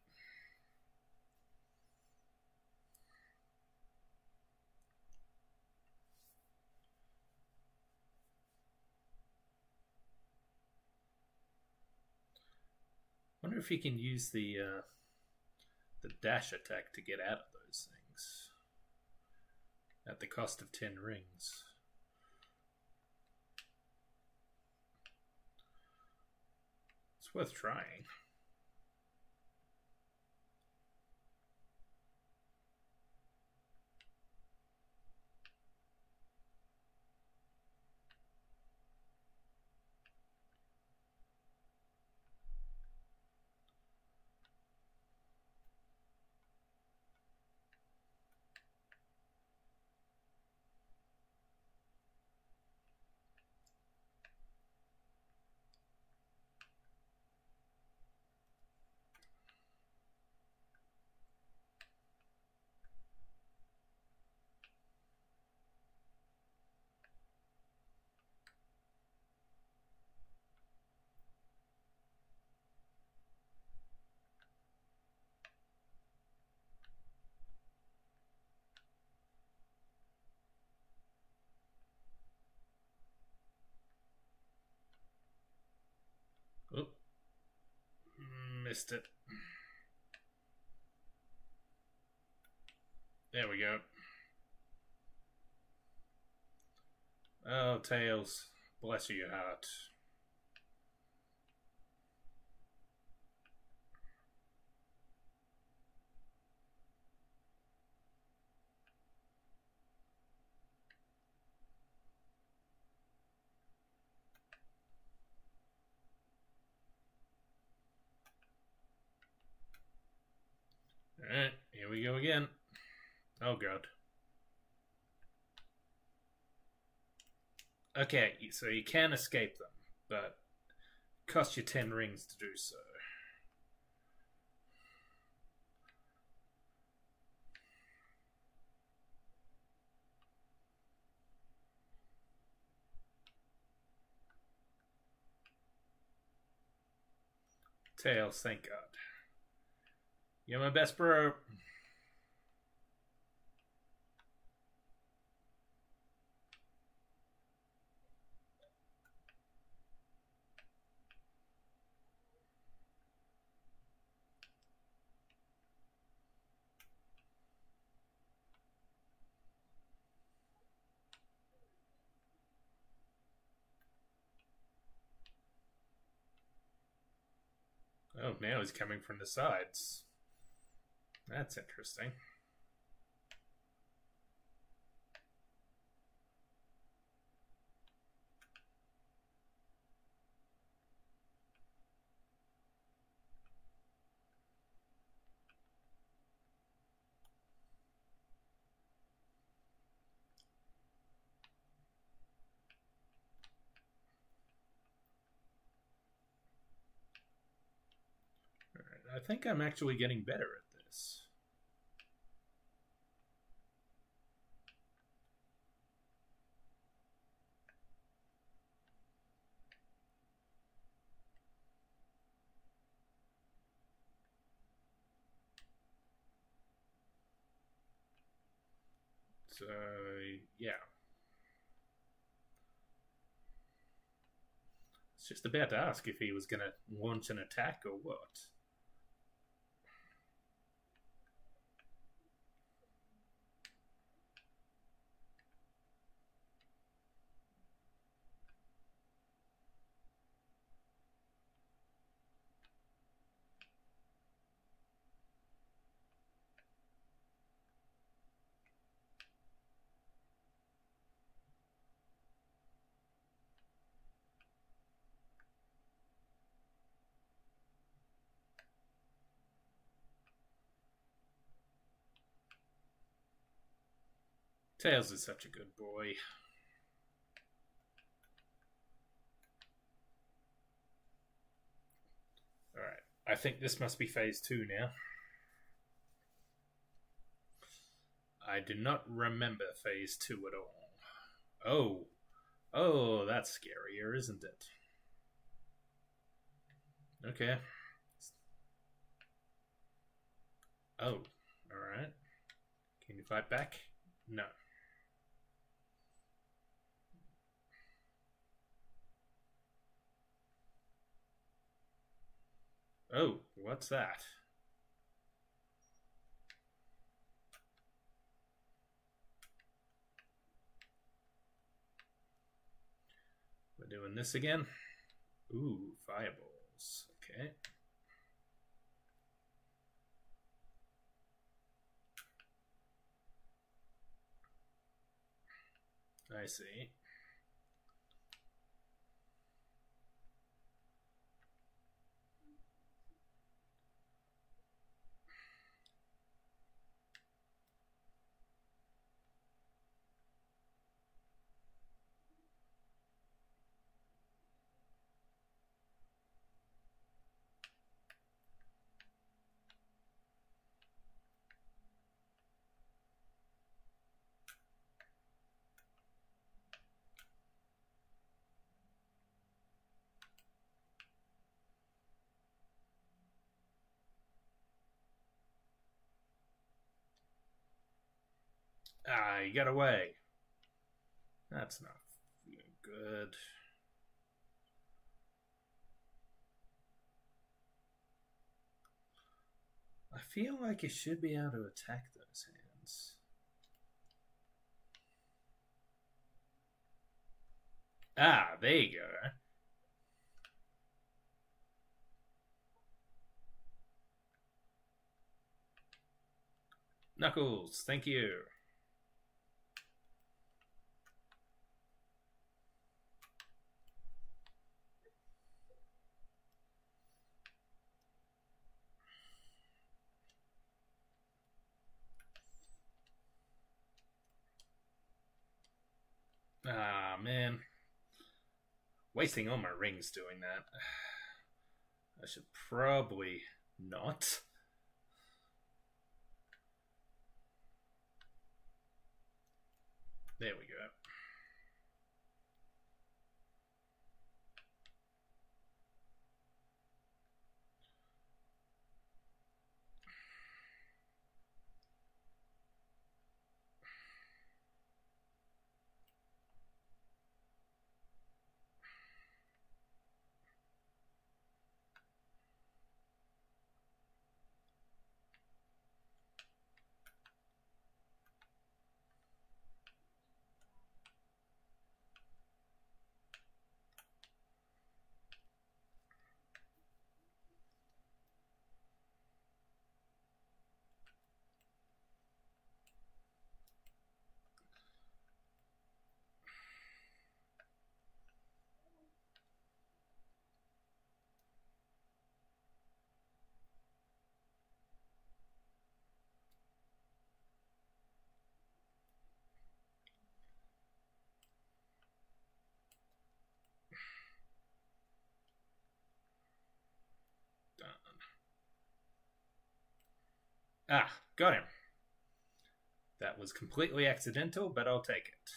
I wonder if you can use the uh, the dash attack to get out of those things at the cost of ten rings. It's worth trying. Oh, missed it. There we go. Oh, Tails, bless your heart. Alright, here we go again. Oh god. Okay, so you can escape them, but it costs you ten rings to do so. Tails, thank god. You're my best bro. Oh, now he's coming from the sides. That's interesting. All right, I think I'm actually getting better at this. So yeah, was just about to ask if he was going to launch an attack or what. Tails is such a good boy. Alright, I think this must be phase two now. I do not remember phase two at all. Oh. Oh, that's scarier, isn't it? Okay. Oh, alright. Can you fight back? No. Oh, what's that? We're doing this again. Ooh, fireballs. Okay. I see. Ah, you got away. That's not good. I feel like you should be able to attack those hands. Ah, there you go. Knuckles, thank you. Ah, man. Wasting all my rings doing that. I should probably not. There we go. Ah, got him. That was completely accidental, but I'll take it.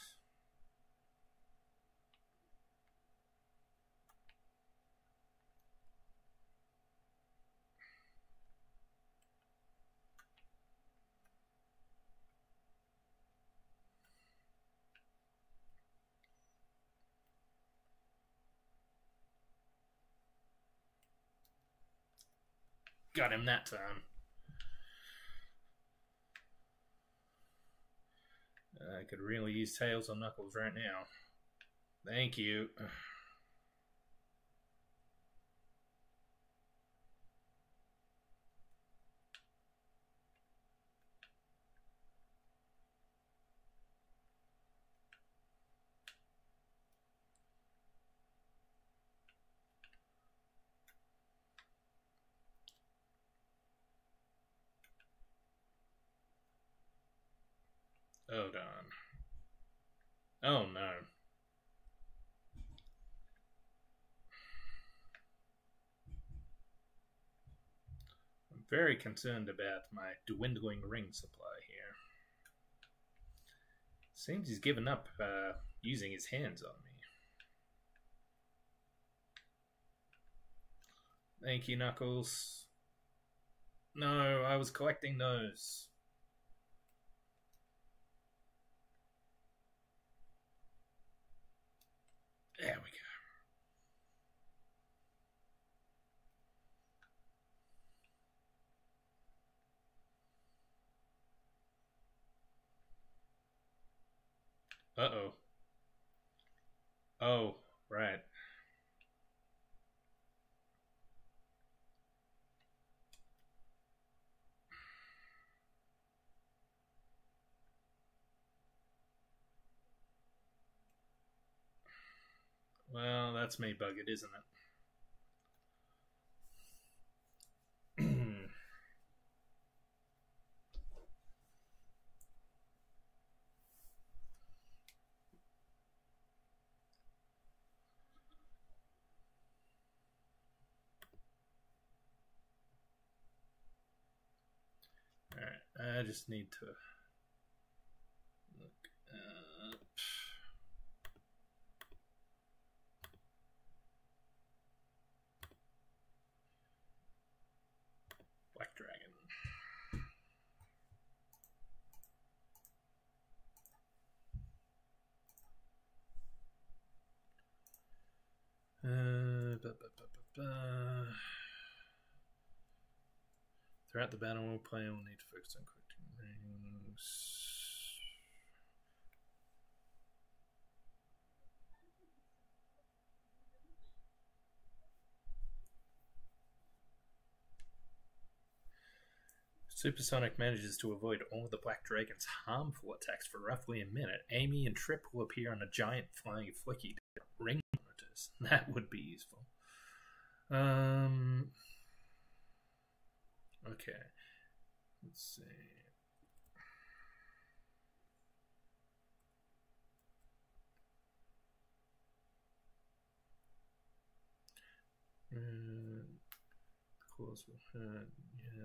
Got him that time. I could really use tails and knuckles right now. Thank you. Hold on. Oh no. I'm very concerned about my dwindling ring supply here. Seems he's given up uh, using his hands on me. Thank you, Knuckles. No, I was collecting those. There we go. Uh-oh. Oh, right. Well, that's me buggered, isn't it? All right, I just need to look up. Uh, ba, ba, ba, ba, ba. Throughout the battle, we'll play. We'll need to focus on collecting rings. Supersonic manages to avoid all of the Black Dragon's harmful attacks for roughly a minute. Amy and Trip will appear on a giant flying flicky ring. That would be useful. Um, okay. Let's see. Uh, of course, we'll hurt. Yeah.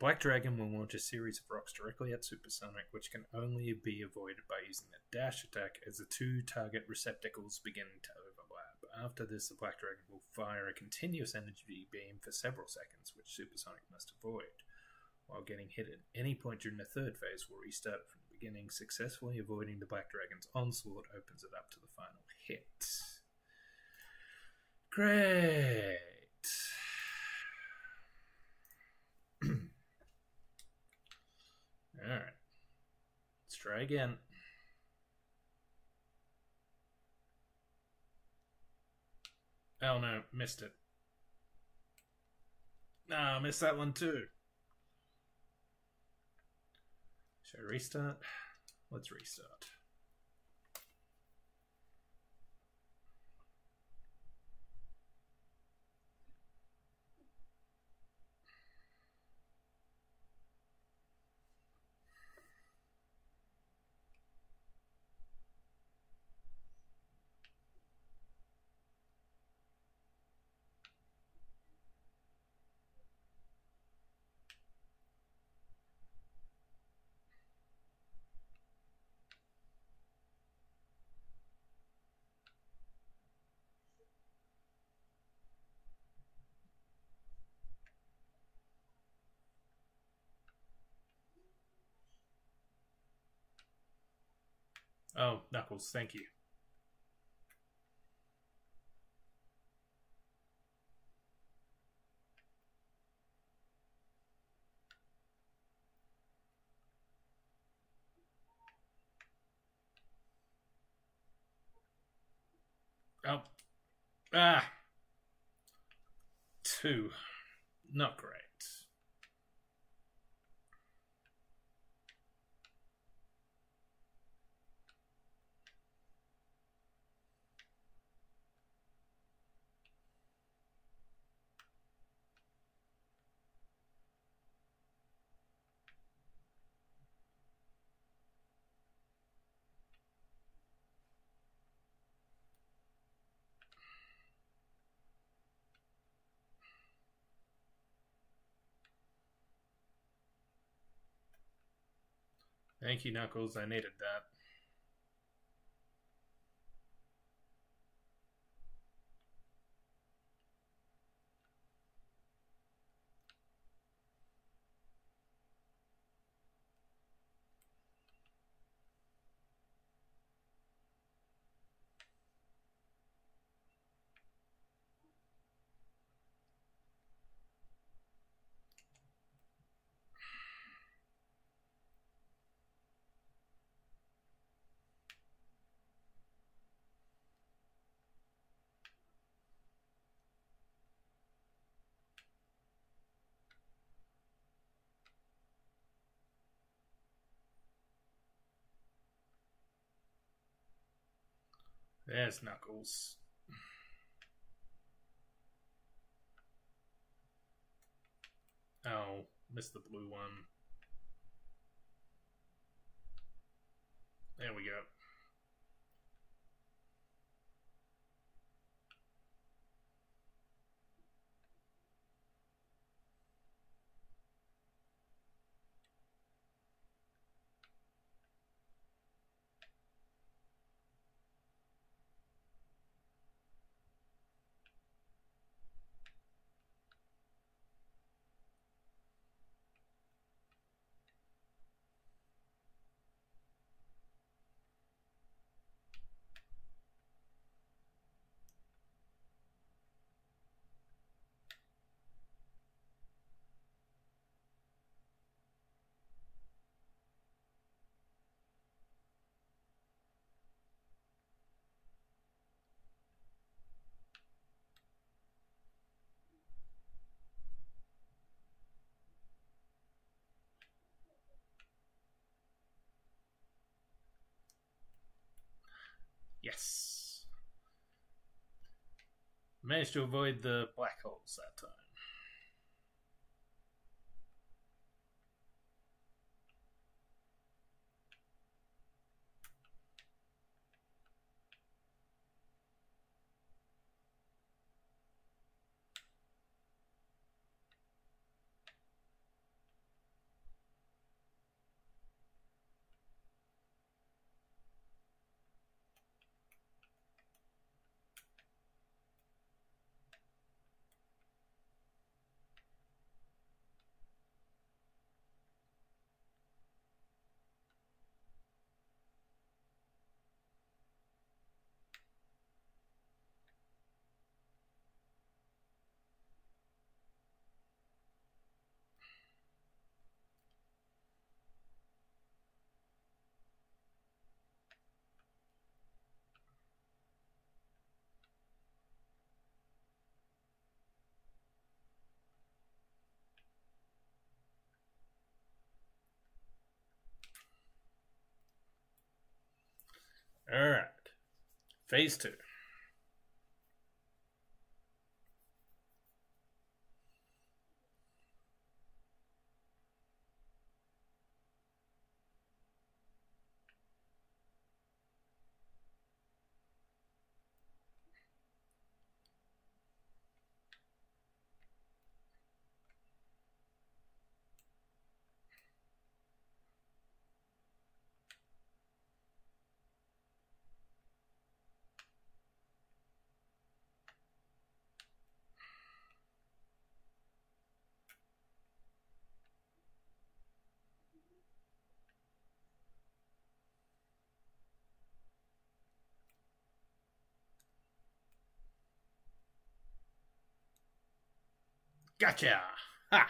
Black Dragon will launch a series of rocks directly at Supersonic, which can only be avoided by using the dash attack as the two target receptacles begin to overlap. After this, the Black Dragon will fire a continuous energy beam for several seconds, which Supersonic must avoid. While getting hit at any point during the third phase, will restart from the beginning. Successfully avoiding the Black Dragon's onslaught opens it up to the final hit. Great! All right, let's try again. Oh no, missed it. Ah, oh, missed that one too. Should I restart? Let's restart. Oh, Knuckles, thank you. Oh. Ah. Two. Not great. Thank you, Knuckles. I needed that. There's Knuckles. Oh, missed the blue one. There we go. Yes. Managed to avoid the black holes that time. Alright, phase two. Gotcha! Ha!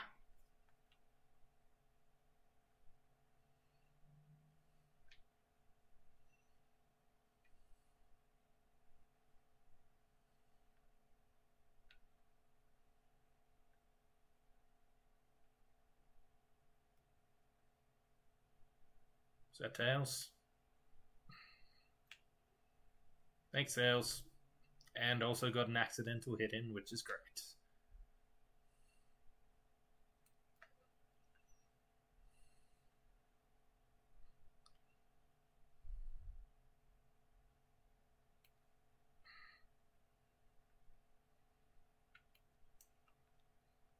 Is that Tails? Thanks, Tails. And also got an accidental hit in, which is great.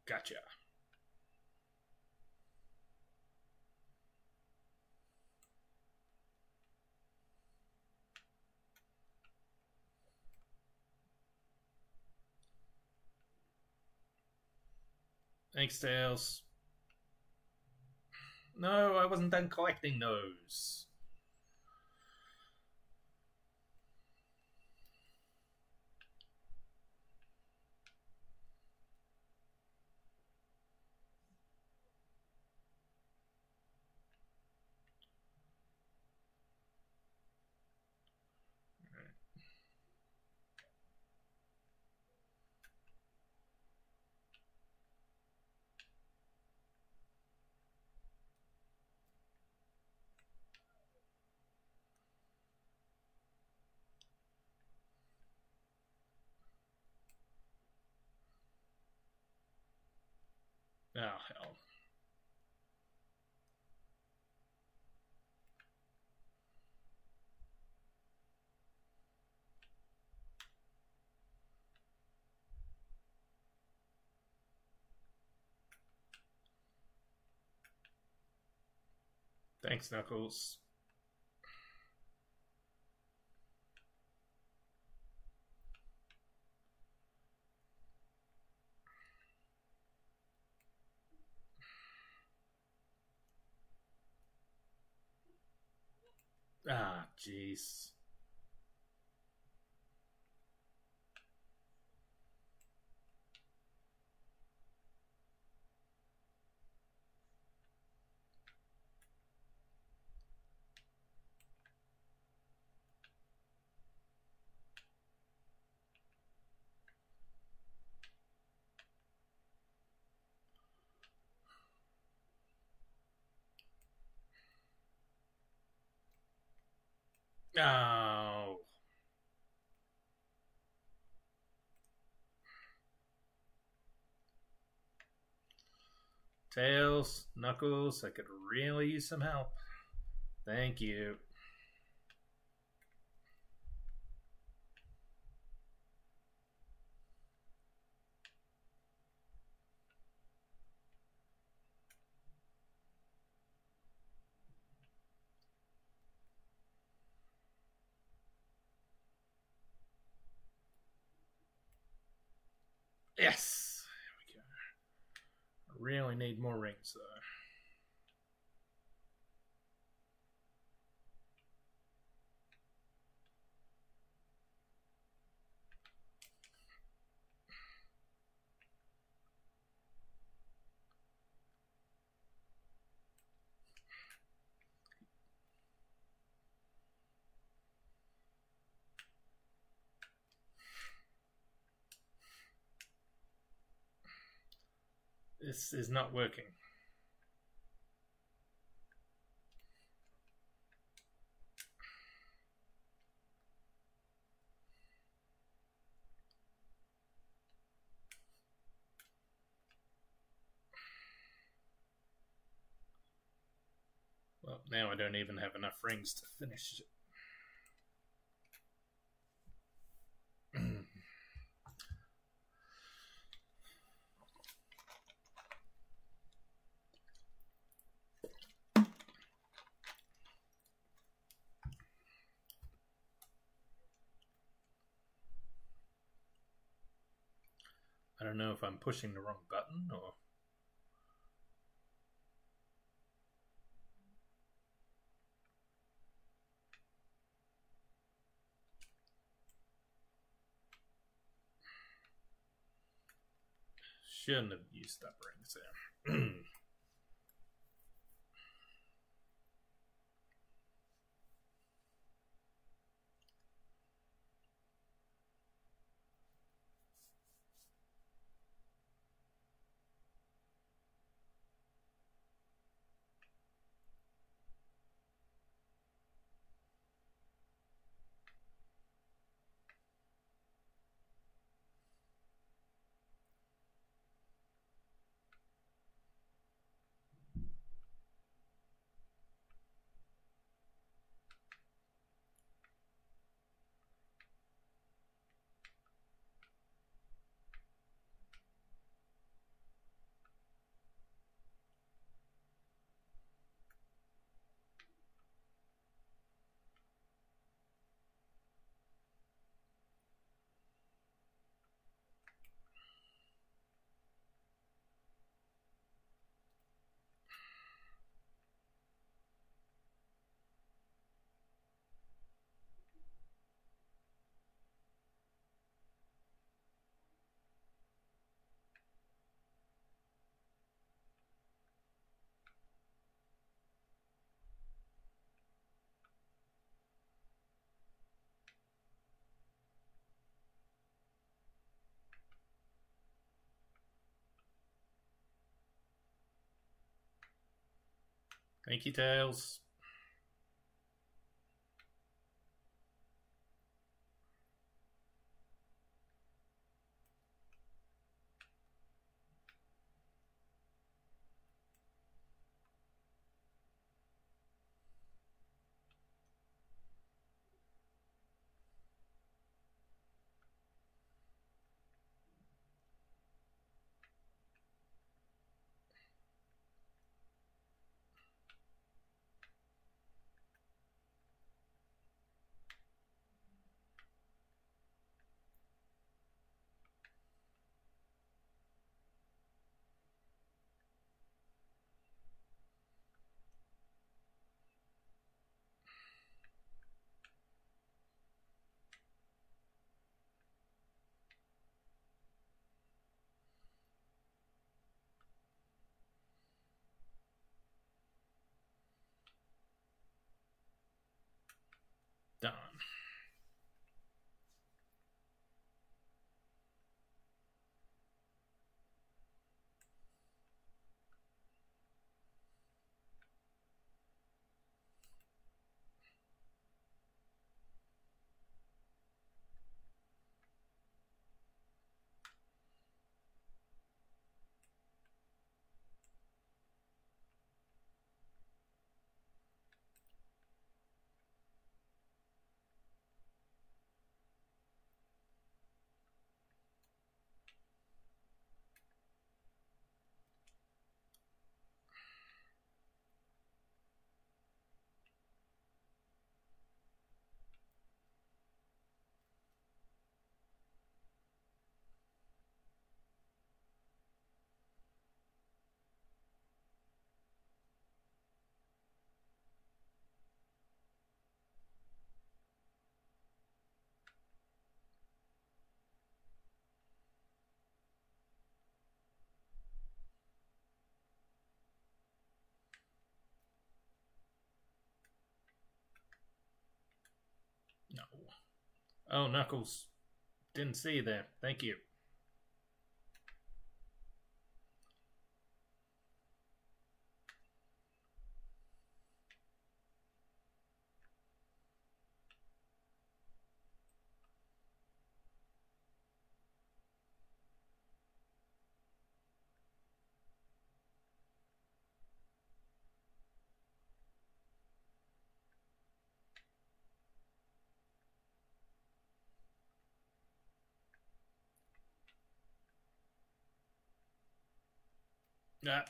Gotcha. Thanks, Tails. No, I wasn't done collecting those. Oh, hell. Thanks, Knuckles. Ah, jeez. No. Tails, Knuckles, I could really use some help. Thank you. Yes! Here we go. I really need more rings, though. This is not working. Well, now I don't even have enough rings to finish it. I don't know if I'm pushing the wrong button or... Shouldn't have used that ring, Sam. Thank you, Tails. Done. Oh, Knuckles. Didn't see you there. Thank you. Nah.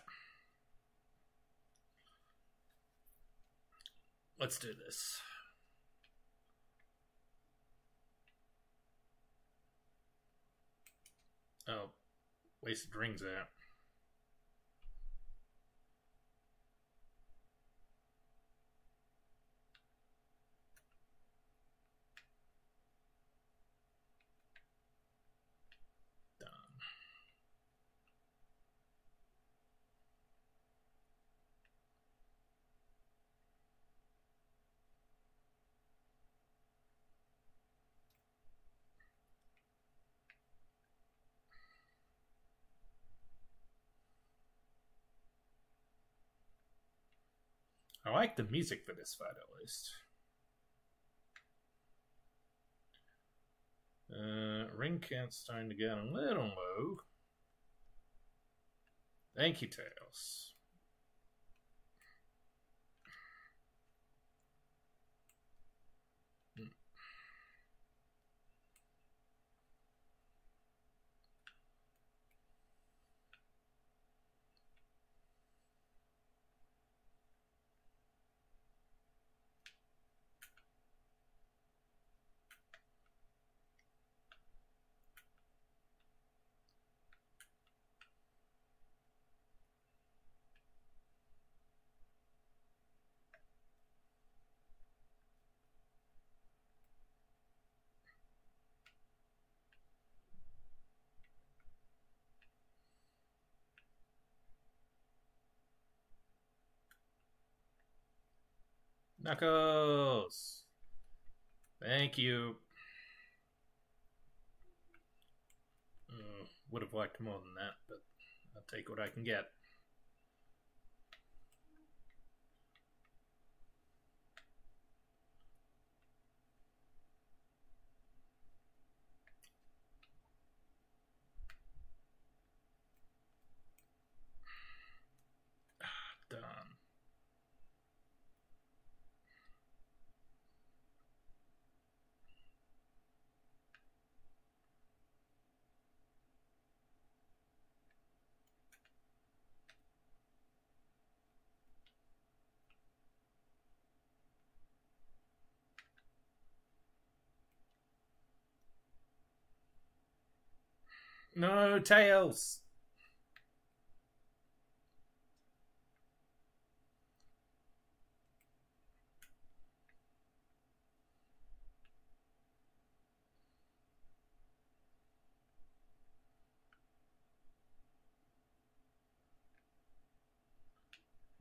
Let's do this. Oh, wasted rings out. Done. I like the music for this fight, at least. Uh, ring count's starting to get a little low. Thank you, Tails. Knuckles! Thank you. Uh, would have liked more than that, but I'll take what I can get. No, Tails!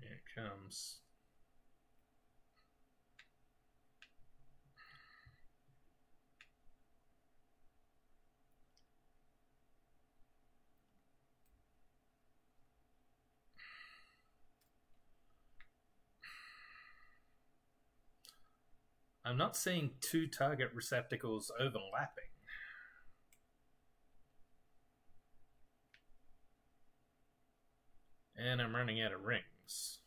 Here it comes. I'm not seeing two target receptacles overlapping. And I'm running out of rings.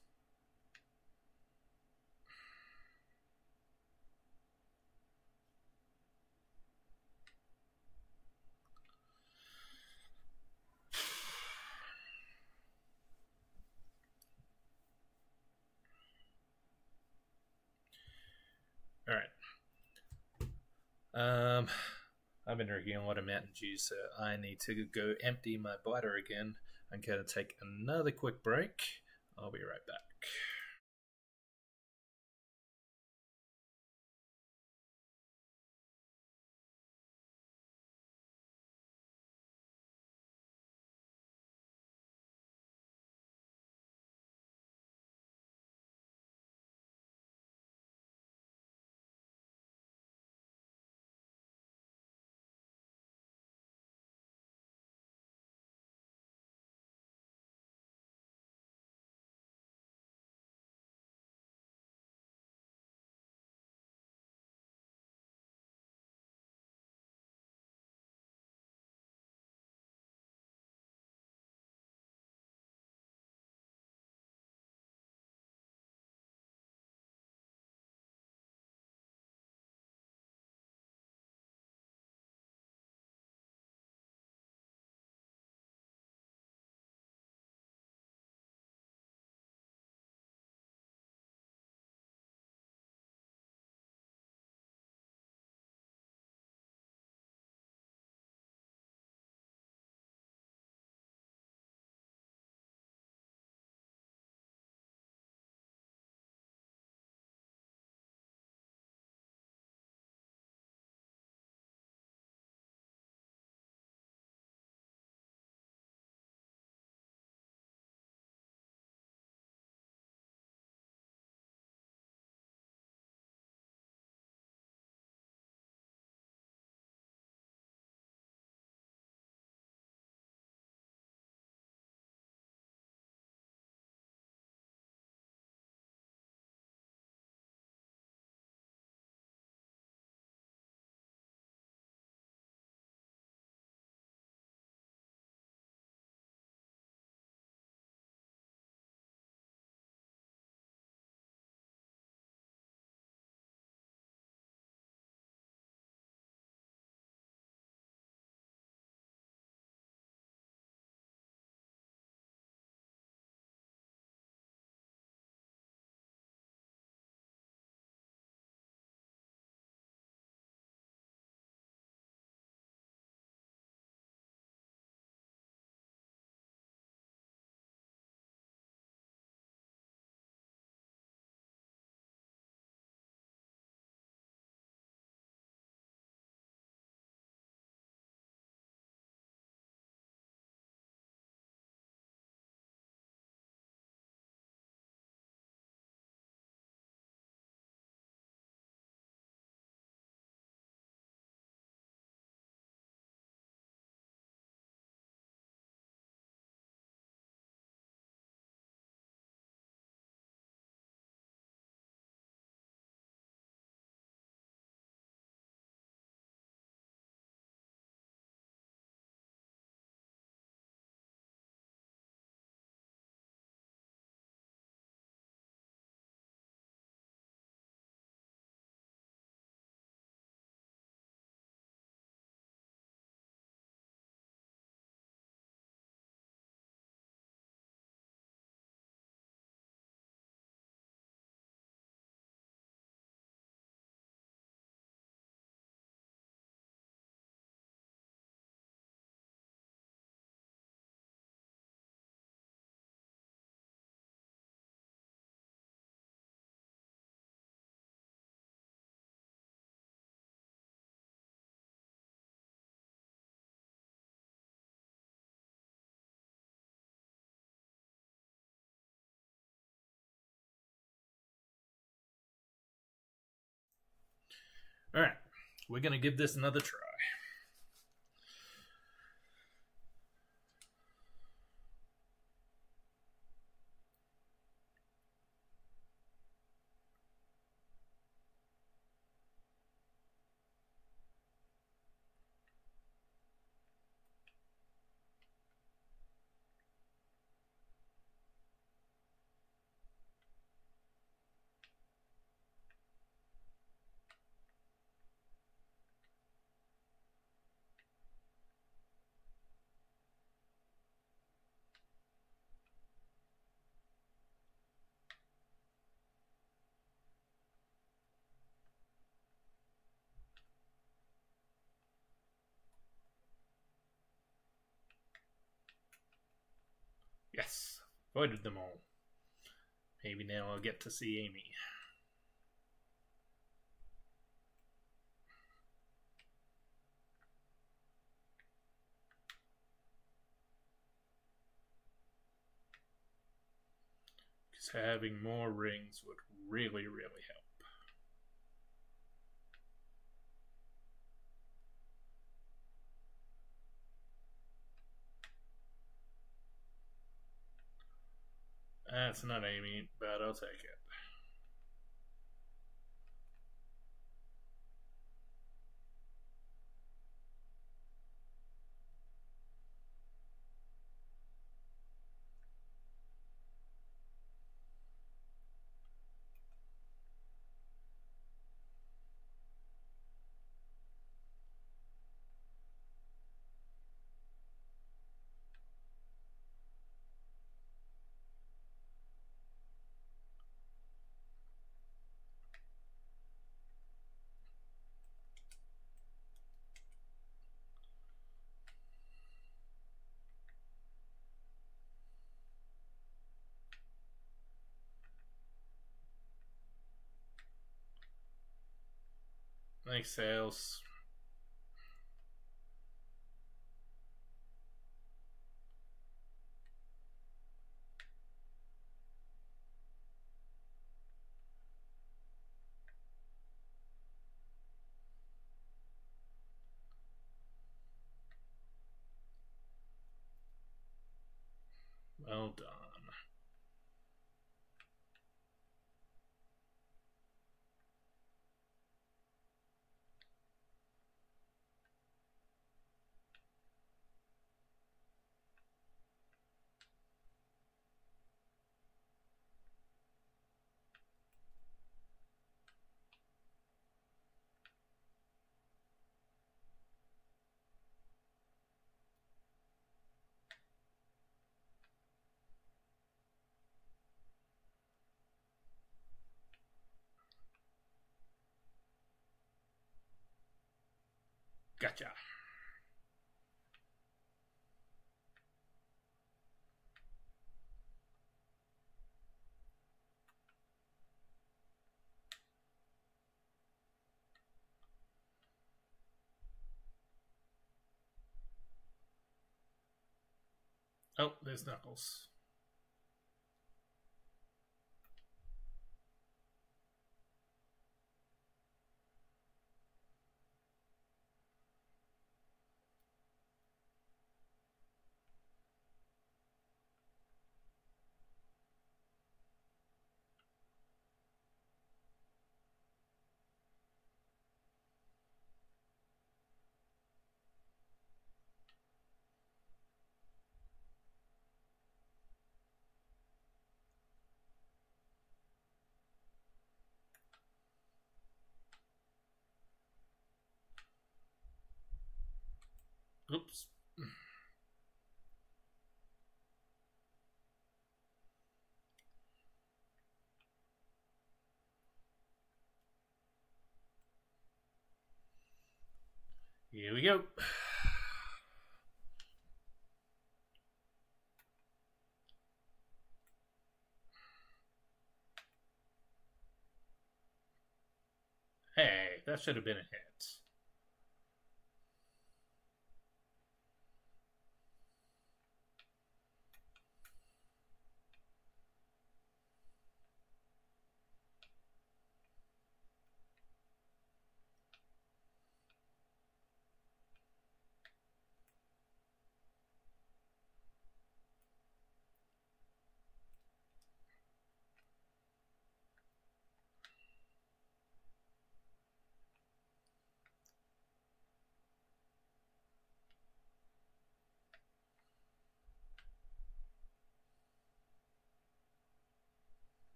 Um, I've been drinking a lot of Mountain Dew, so I need to go empty my bladder again. I'm going to take another quick break. I'll be right back. we're going to give this another try. Yes, avoided them all. Maybe now I'll get to see Amy. Because having more rings would really, really help. That's not Amy, but I'll take it. Make sales. Well done. Gotcha. Oh, there's Knuckles. Oops. Here we go. Hey, that should have been a hit.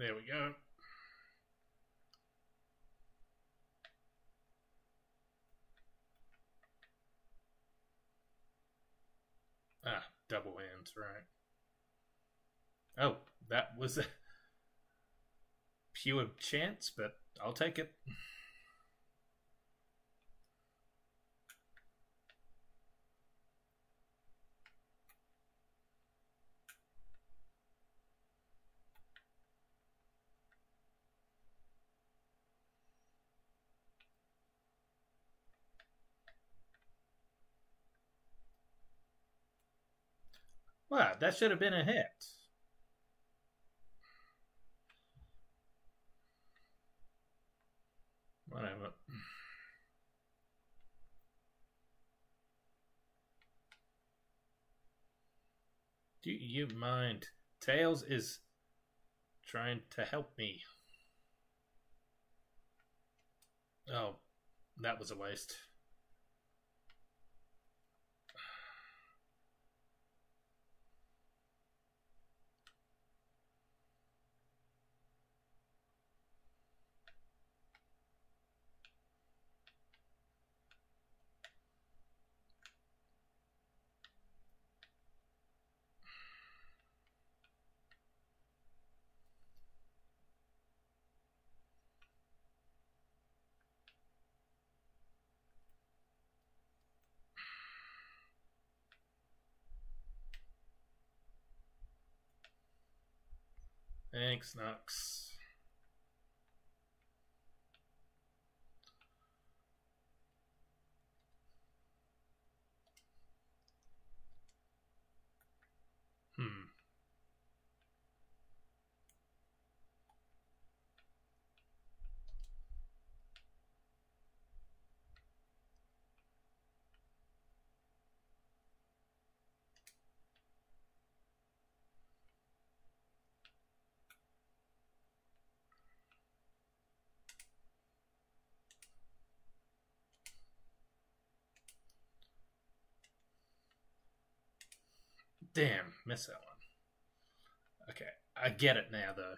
There we go. Ah, double hands, right. Oh, that was a pure chance, but I'll take it. Wow, that should have been a hit. Whatever. Do you mind? Tails is trying to help me. Oh, that was a waste. Thanks, Nux. Hmm. Damn, miss that one. Okay, I get it now, though.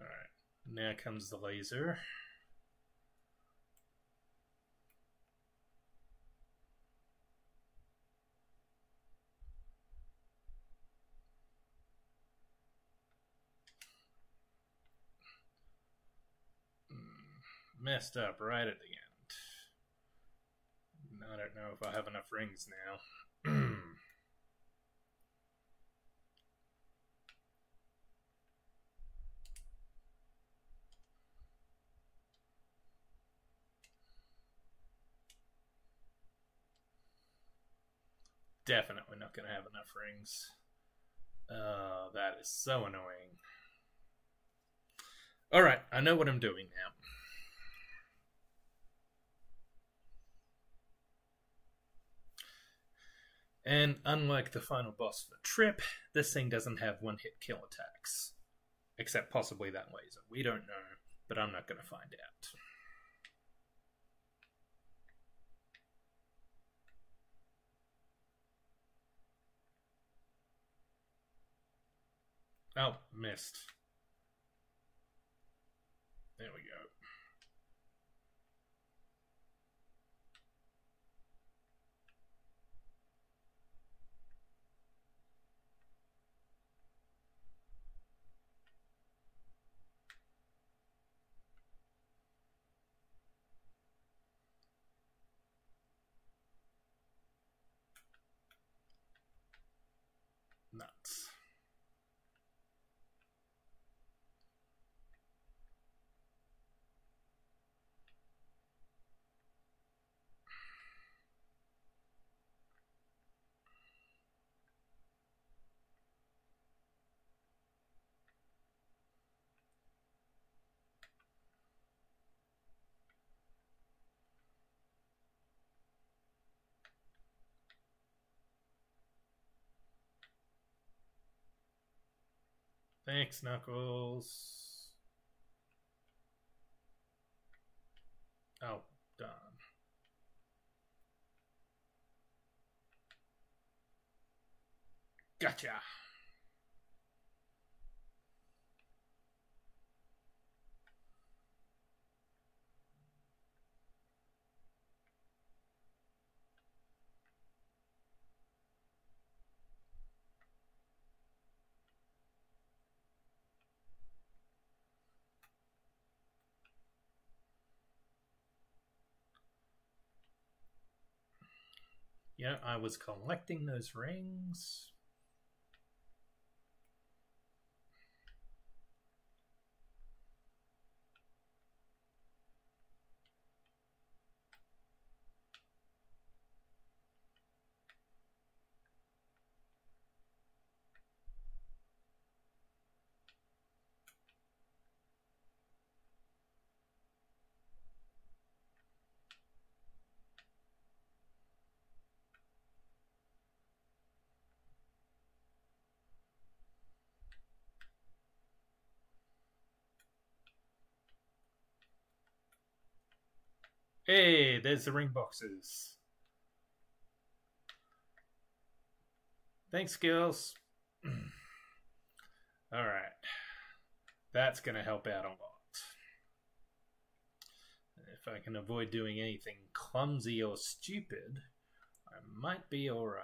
All right, now comes the laser. Messed up right at the end. I don't know if I have enough rings now. Definitely not going to have enough rings. Oh, that is so annoying. Alright, I know what I'm doing now. And unlike the final boss for Trip, this thing doesn't have one-hit kill attacks. Except possibly that laser. We don't know, but I'm not going to find out. Oh, missed. There we go. Nuts. Thanks, Knuckles. Oh, done. Gotcha. Yeah, I was collecting those rings. Hey, there's the ring boxes. Thanks, girls. All right. That's going to help out a lot. If I can avoid doing anything clumsy or stupid, I might be all right.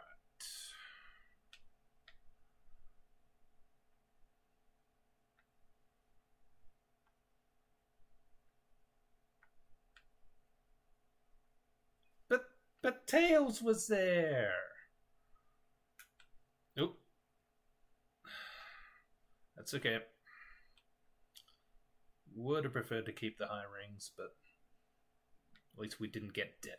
But Tails was there. Nope. That's okay. Would have preferred to keep the high rings, but at least we didn't get deaded.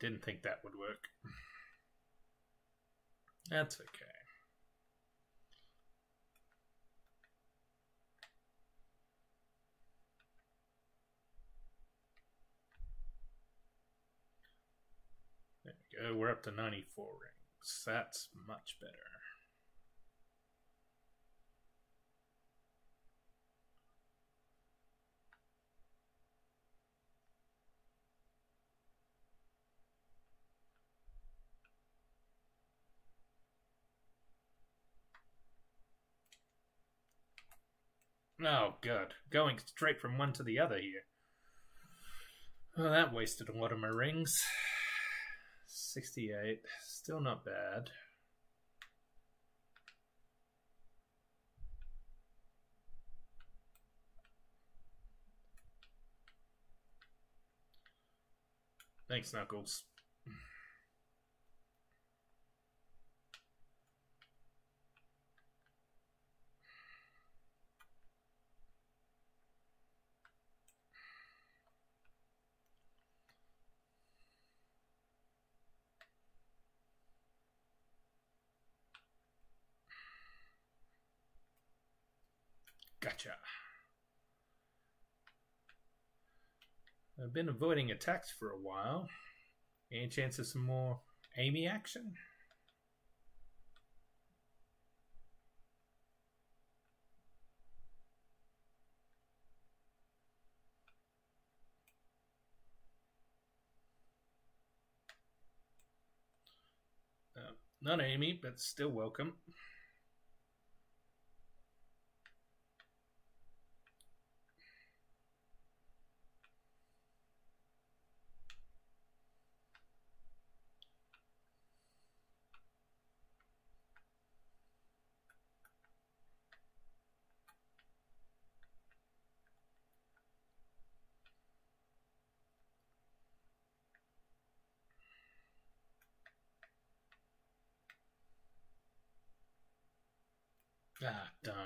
Didn't think that would work. That's okay. There we go. We're up to ninety-four rings. That's much better. Oh, God. Going straight from one to the other here. Well, that wasted a lot of my rings. sixty-eight. Still not bad. Thanks, Knuckles. Gotcha. I've been avoiding attacks for a while. Any chance of some more Amy action? Uh, not Amy, but still welcome. Ah, darn.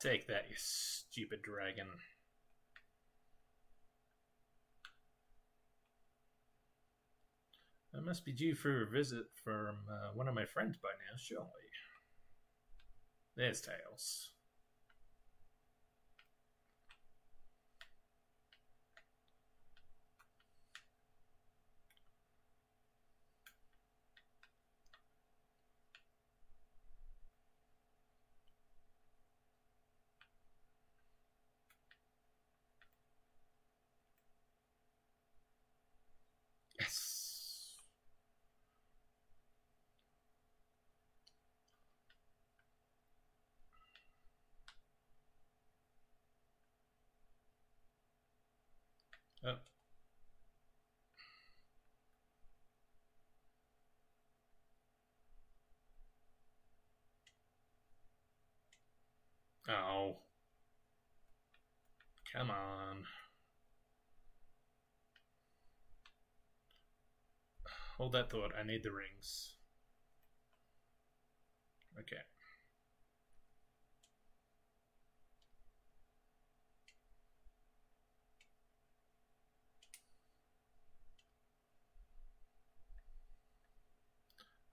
Take that, you stupid dragon. I must be due for a visit from uh, one of my friends by now, surely. There's Tails. Oh. Oh. Come on. Hold that thought. I need the rings. Okay.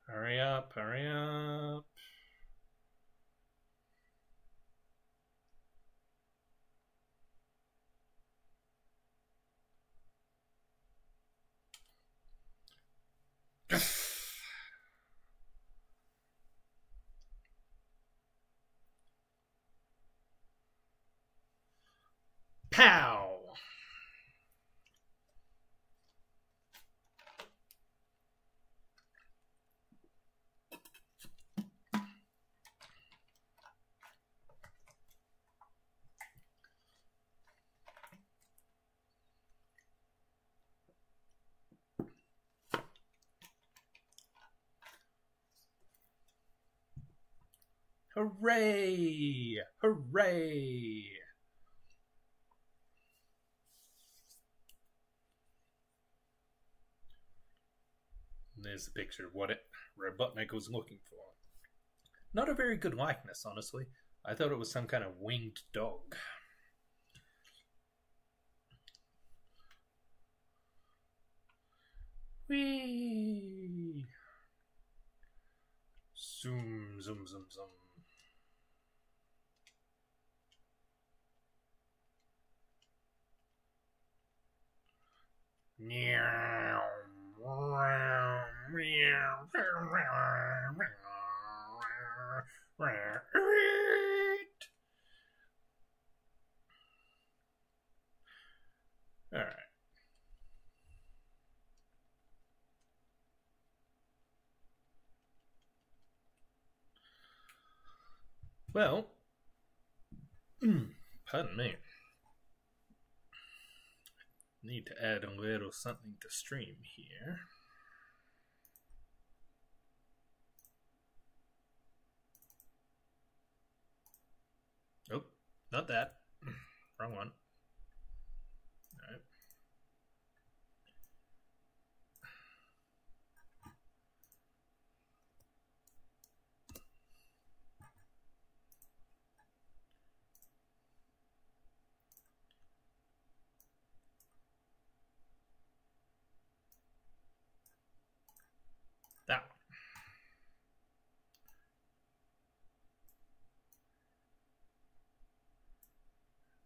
Hurry up, hurry up. Pow! Hooray! Hooray! There's the picture of what it, Robotnik was looking for. Not a very good likeness, honestly. I thought it was some kind of winged dog. Whee! Zoom, zoom, zoom, zoom. Meow, meow, meow, meow, all right. Well, pardon me. Need to add a little something to stream here. Oh, not that. Wrong one. All right.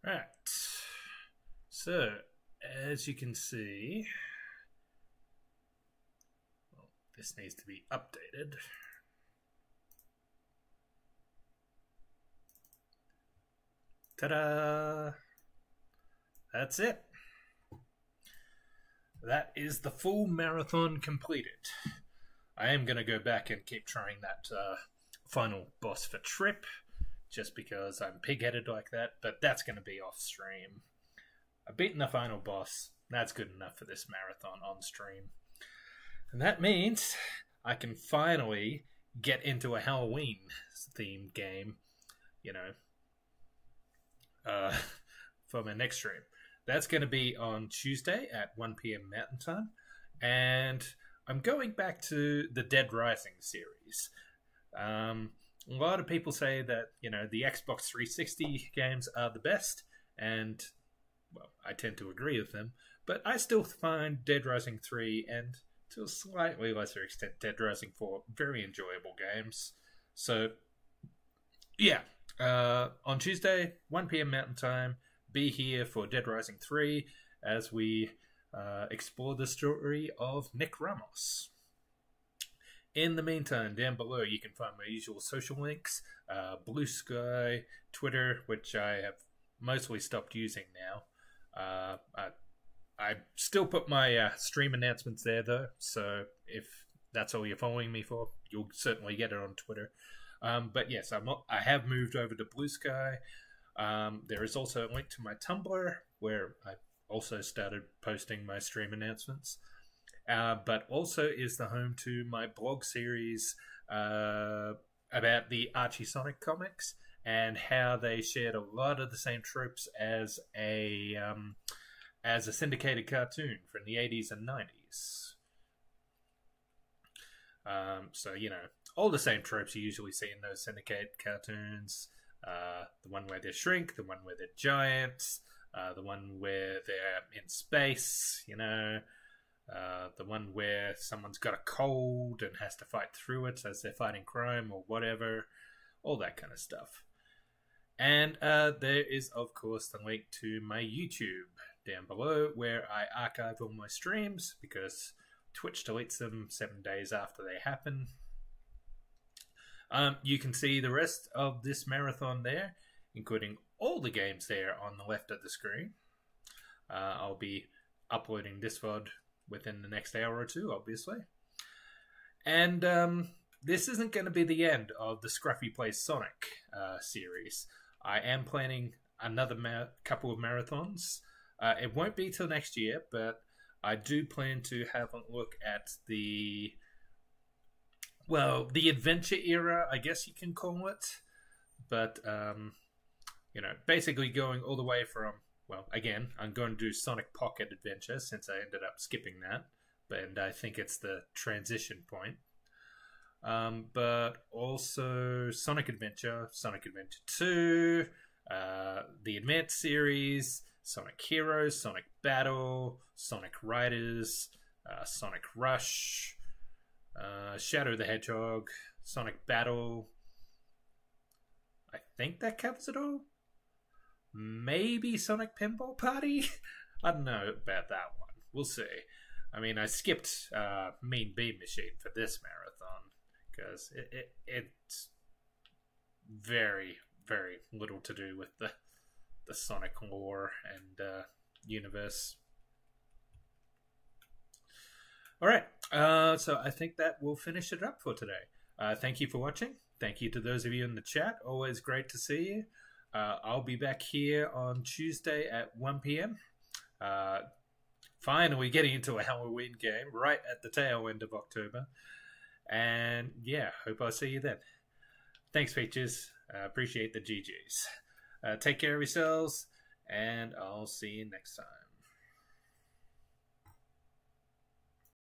Right, so as you can see, well, this needs to be updated. Ta-da! That's it. That is the full marathon completed. I am going to go back and keep trying that uh, final boss for Trip. Just because I'm pig-headed like that, but that's going to be off stream. I've beaten the final boss. That's good enough for this marathon on stream. And that means I can finally get into a Halloween-themed game, you know, uh, for my next stream. That's going to be on Tuesday at one p m Mountain Time. And I'm going back to the Dead Rising series. Um... a lot of people say that, you know, the Xbox three sixty games are the best, and, well, I tend to agree with them, but I still find Dead Rising three and, to a slightly lesser extent, Dead Rising four very enjoyable games. So, yeah, uh, on Tuesday, one p m Mountain Time, be here for Dead Rising three as we uh, explore the story of Nick Ramos. In the meantime, down below you can find my usual social links, uh, Blue Sky, Twitter, which I have mostly stopped using now. Uh, I, I still put my uh, stream announcements there though, so if that's all you're following me for, you'll certainly get it on Twitter. Um, but yes, I'm, I have moved over to Blue Sky. Um, there is also a link to my Tumblr, where I also started posting my stream announcements. Uh, but also is the home to my blog series uh, about the Archie Sonic comics and how they shared a lot of the same tropes as a um, as a syndicated cartoon from the eighties and nineties. Um, so, you know, all the same tropes you usually see in those syndicated cartoons. Uh, the one where they shrink, the one where they're giants, uh, the one where they're in space, you know... Uh, the one where someone's got a cold and has to fight through it as they're fighting crime or whatever. All that kind of stuff. And uh, there is, of course, the link to my YouTube down below where I archive all my streams because Twitch deletes them seven days after they happen. Um, you can see the rest of this marathon there, including all the games there on the left of the screen. Uh, I'll be uploading this V O D within the next hour or two, obviously. And um, this isn't going to be the end of the Scruffy Plays Sonic uh, series. I am planning another ma couple of marathons. Uh, it won't be till next year, but I do plan to have a look at the, well, the adventure era, I guess you can call it. But, um, you know, basically going all the way from... Well, again, I'm going to do Sonic Pocket Adventure since I ended up skipping that. And I think it's the transition point. Um, but also Sonic Adventure, Sonic Adventure two, uh, the Advanced series, Sonic Heroes, Sonic Battle, Sonic Riders, uh, Sonic Rush, uh, Shadow the Hedgehog, Sonic Battle. I think that covers it all. Maybe Sonic Pinball Party? I don't know about that one. We'll see. I mean, I skipped uh, Mean Bean Machine for this marathon because it, it, it's very, very little to do with the, the Sonic lore and uh, universe. Alright, uh, so I think that will finish it up for today. Uh, thank you for watching. Thank you to those of you in the chat. Always great to see you. Uh, I'll be back here on Tuesday at one p m Uh, finally getting into a Halloween game right at the tail end of October. And yeah, hope I'll see you then. Thanks, Peaches. Uh, appreciate the G Gs. Uh, take care of yourselves, and I'll see you next time.